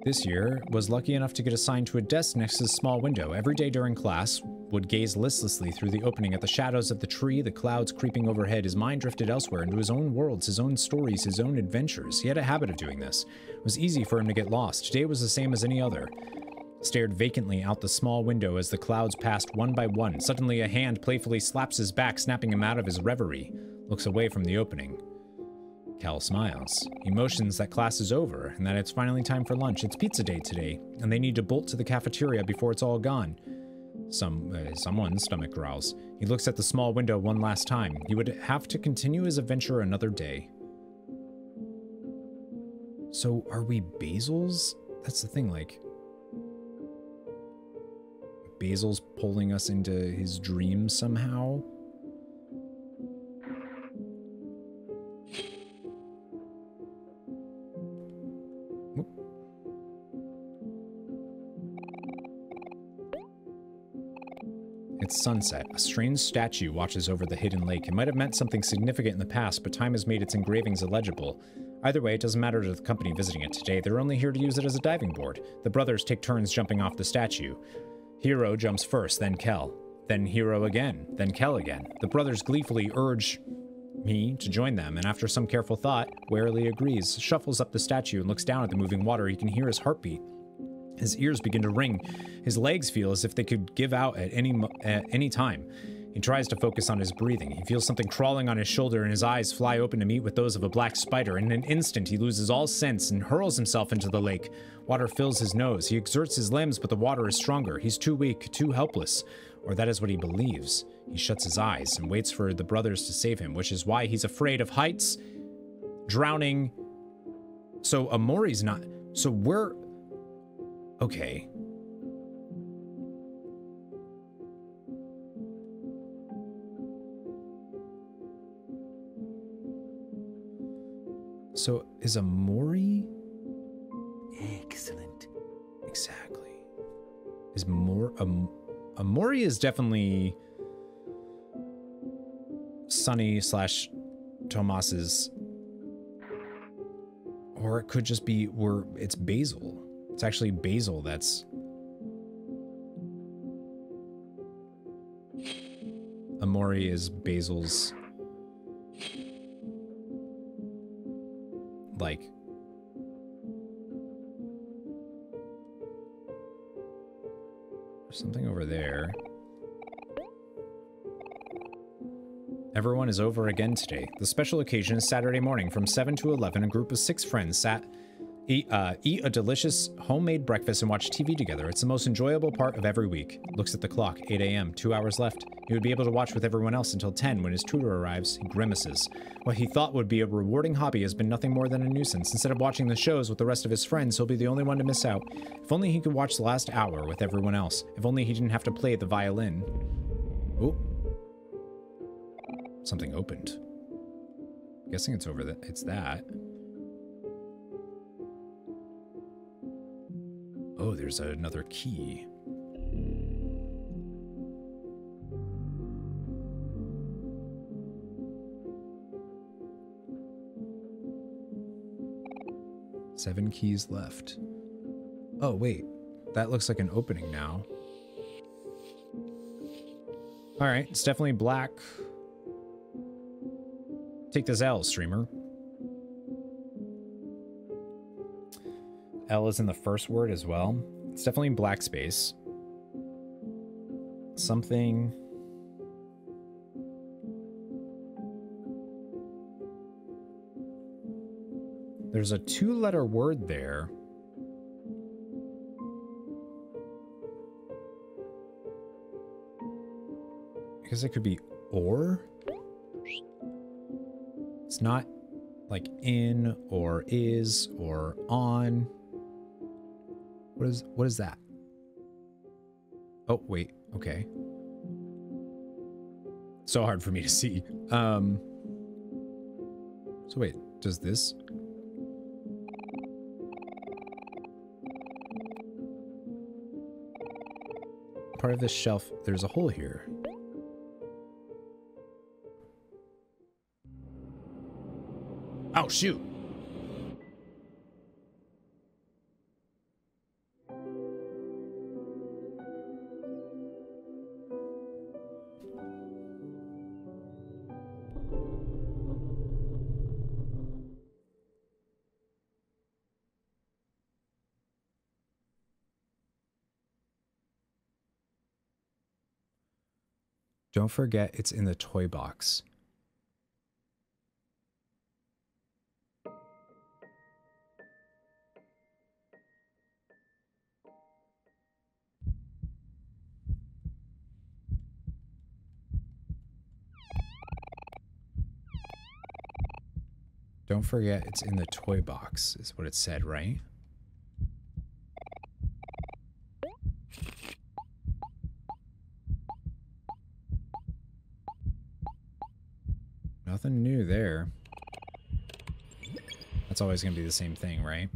This year, was lucky enough to get assigned to a desk next to the small window. Every day during class, would gaze listlessly through the opening at the shadows of the tree, the clouds creeping overhead. His mind drifted elsewhere, into his own worlds, his own stories, his own adventures. He had a habit of doing this. It was easy for him to get lost. Today was the same as any other. Stared vacantly out the small window as the clouds passed one by one. Suddenly, a hand playfully slaps his back, snapping him out of his reverie. Looks away from the opening. Kel smiles. He motions that class is over, and that it's finally time for lunch. It's pizza day today, and they need to bolt to the cafeteria before it's all gone. Someone's stomach growls. He looks at the small window one last time. He would have to continue his adventure another day. So, are we Basil's? That's the thing, like... Basil's pulling us into his dream somehow? It's sunset. A strange statue watches over the hidden lake. It might have meant something significant in the past, but time has made its engravings illegible. Either way, it doesn't matter to the company visiting it today. They're only here to use it as a diving board. The brothers take turns jumping off the statue. Hero jumps first, then Kel. Then Hero again, then Kel again. The brothers gleefully urge me to join them, and after some careful thought, warily agrees, shuffles up the statue and looks down at the moving water. He can hear his heartbeat. His ears begin to ring. His legs feel as if they could give out at any time. He tries to focus on his breathing. He feels something crawling on his shoulder, and his eyes fly open to meet with those of a black spider. In an instant, he loses all sense and hurls himself into the lake. Water fills his nose. He exerts his limbs, but the water is stronger. He's too weak, too helpless, or that is what he believes. He shuts his eyes and waits for the brothers to save him, which is why he's afraid of heights, drowning. So Amori's not... So we're... Okay... So, is Amori... Excellent. Exactly. Is Amori is definitely... Sunny / Tomas's... Or it could just be... It's Basil. It's actually Basil that's... Amori is Basil's... like there's something over there. Everyone is over again today. The special occasion is Saturday morning from 7 to 11. A group of 6 friends eat a delicious homemade breakfast and watch TV together. It's the most enjoyable part of every week. Looks at the clock, 8 a.m., 2 hours left. He would be able to watch with everyone else until 10. When his tutor arrives, he grimaces. What he thought would be a rewarding hobby has been nothing more than a nuisance. Instead of watching the shows with the rest of his friends, he'll be the only one to miss out. If only he could watch the last hour with everyone else. If only he didn't have to play the violin. Oh. Something opened. I'm guessing it's over that. It's that. Oh, there's another key. Seven keys left. Oh, wait. That looks like an opening now. All right, it's definitely black. Take this L, streamer. L is in the first word as well. It's definitely in black space. Something. There's a 2-letter word there. I guess it could be or. It's not like in or is or on. What is that? Oh, wait. Okay. So hard for me to see. So wait, does this... Part of this shelf, there's a hole here. Oh, shoot. Don't forget, it's in the toy box. Don't forget, it's in the toy box, is what it said, right? Nothing new there. That's always going to be the same thing, right?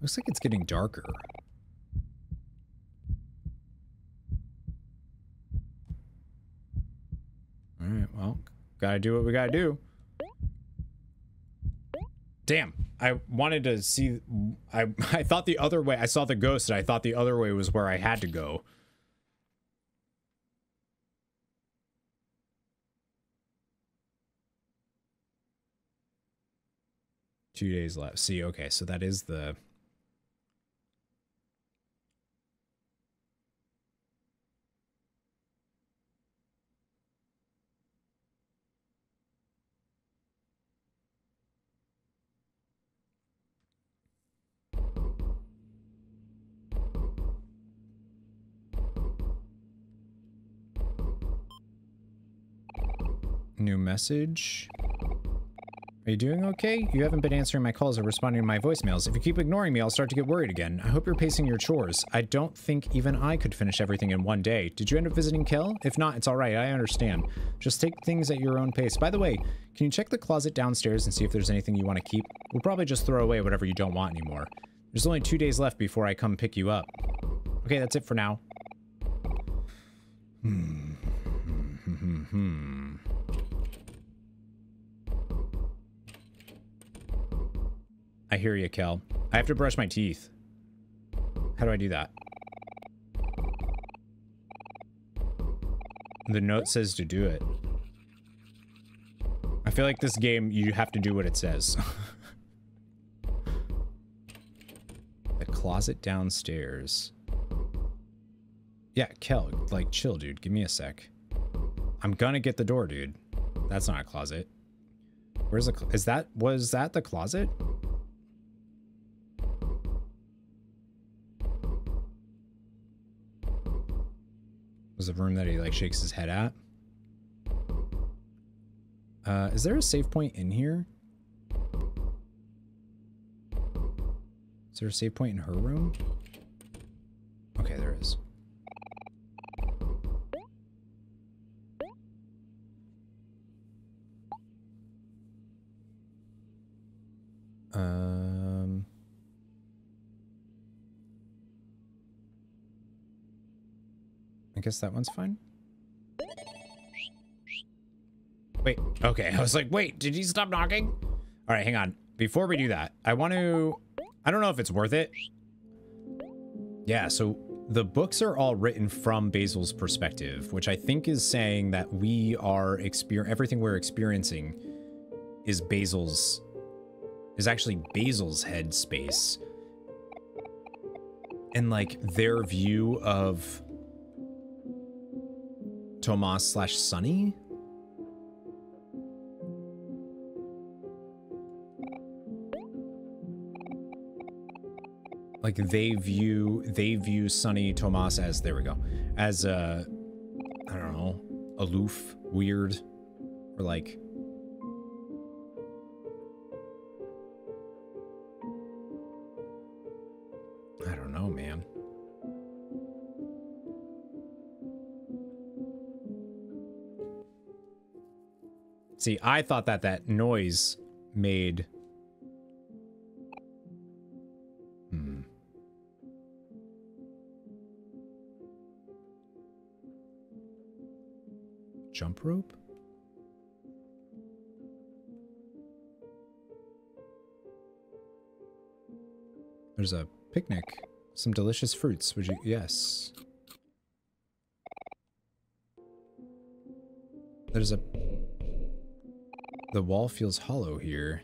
Looks like it's getting darker. gotta do what we gotta do. Damn, I wanted to see, I thought the other way, I saw the ghost and I thought the other way was where I had to go. Two days left. See, okay, so that is the... New message. Are you doing okay? You haven't been answering my calls or responding to my voicemails. If you keep ignoring me, I'll start to get worried again. I hope you're pacing your chores. I don't think even I could finish everything in one day. Did you end up visiting Kel? If not, it's all right. I understand. Just take things at your own pace. By the way, can you check the closet downstairs and see if there's anything you want to keep? We'll probably just throw away whatever you don't want anymore. There's only 2 days left before I come pick you up. Okay, that's it for now. I hear you, Kel. I have to brush my teeth. How do I do that? The note says to do it. I feel like this game, you have to do what it says. The closet downstairs. Yeah, Kel, like, chill, dude. Give me a sec. I'm gonna get the door, dude. That's not a closet. Where's the... was that the closet? The room that he like shakes his head at. Is there a save point in here? Is there a save point in her room? Okay, there is. I guess that one's fine. Wait, okay. I was like, wait, did he stop knocking? All right, hang on. Before we do that, I want to... I don't know if it's worth it. Yeah, so the books are all written from Basil's perspective, which I think is saying that we are... everything we're experiencing is Basil's... is actually Basil's headspace. And, like, their view of... Tomas/Sunny? Like they view Sunny Tomas as, there we go, as I don't know, aloof, weird, or like I don't know, man. See, I thought that that noise made... Jump rope? There's a picnic. Some delicious fruits. Would you... Yes. There's a... The wall feels hollow here.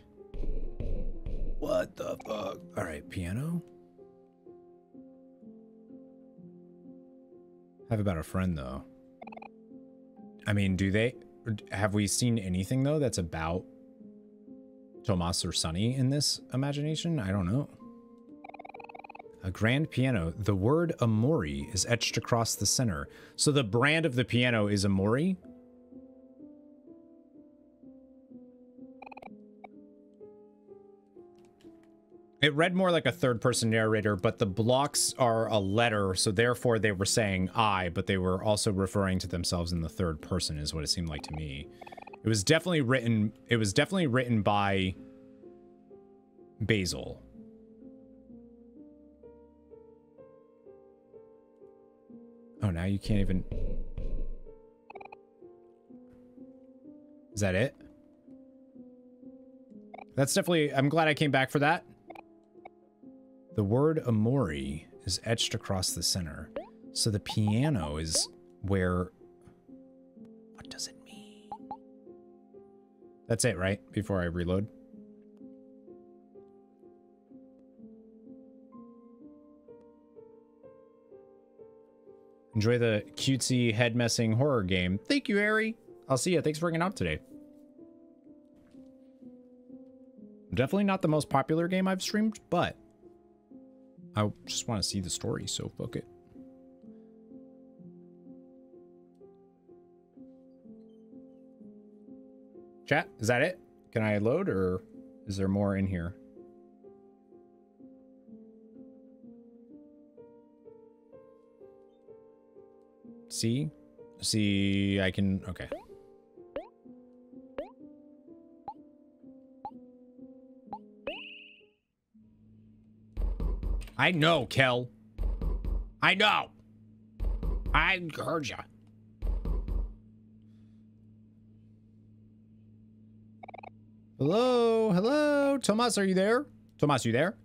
What the fuck? All right, piano? Have about a friend, though. I mean, do they... Have we seen anything, though, that's about Tomas or Sunny in this imagination? I don't know. A grand piano. The word Amori is etched across the center. So the brand of the piano is Amori? It read more like a third-person narrator, but the blocks are a letter, so therefore they were saying I, but they were also referring to themselves in the third person, is what it seemed like to me. It was definitely written, by Basil. Oh, now you can't even... Is that it? That's definitely... I'm glad I came back for that. The word Amori is etched across the center. So the piano is where... What does it mean? That's it, right? Before I reload. Enjoy the cutesy head-messing horror game. Thank you, Harry. I'll see you. Thanks for hanging out today. Definitely not the most popular game I've streamed, but I just want to see the story, so fuck it. Chat, is that it? Can I load, or is there more in here? See? See, I can... Okay. I know, Kel. I know. I heard ya. Hello? Hello? Tomas, are you there? Tomas, you there?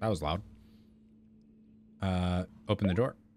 That was loud. Open the door.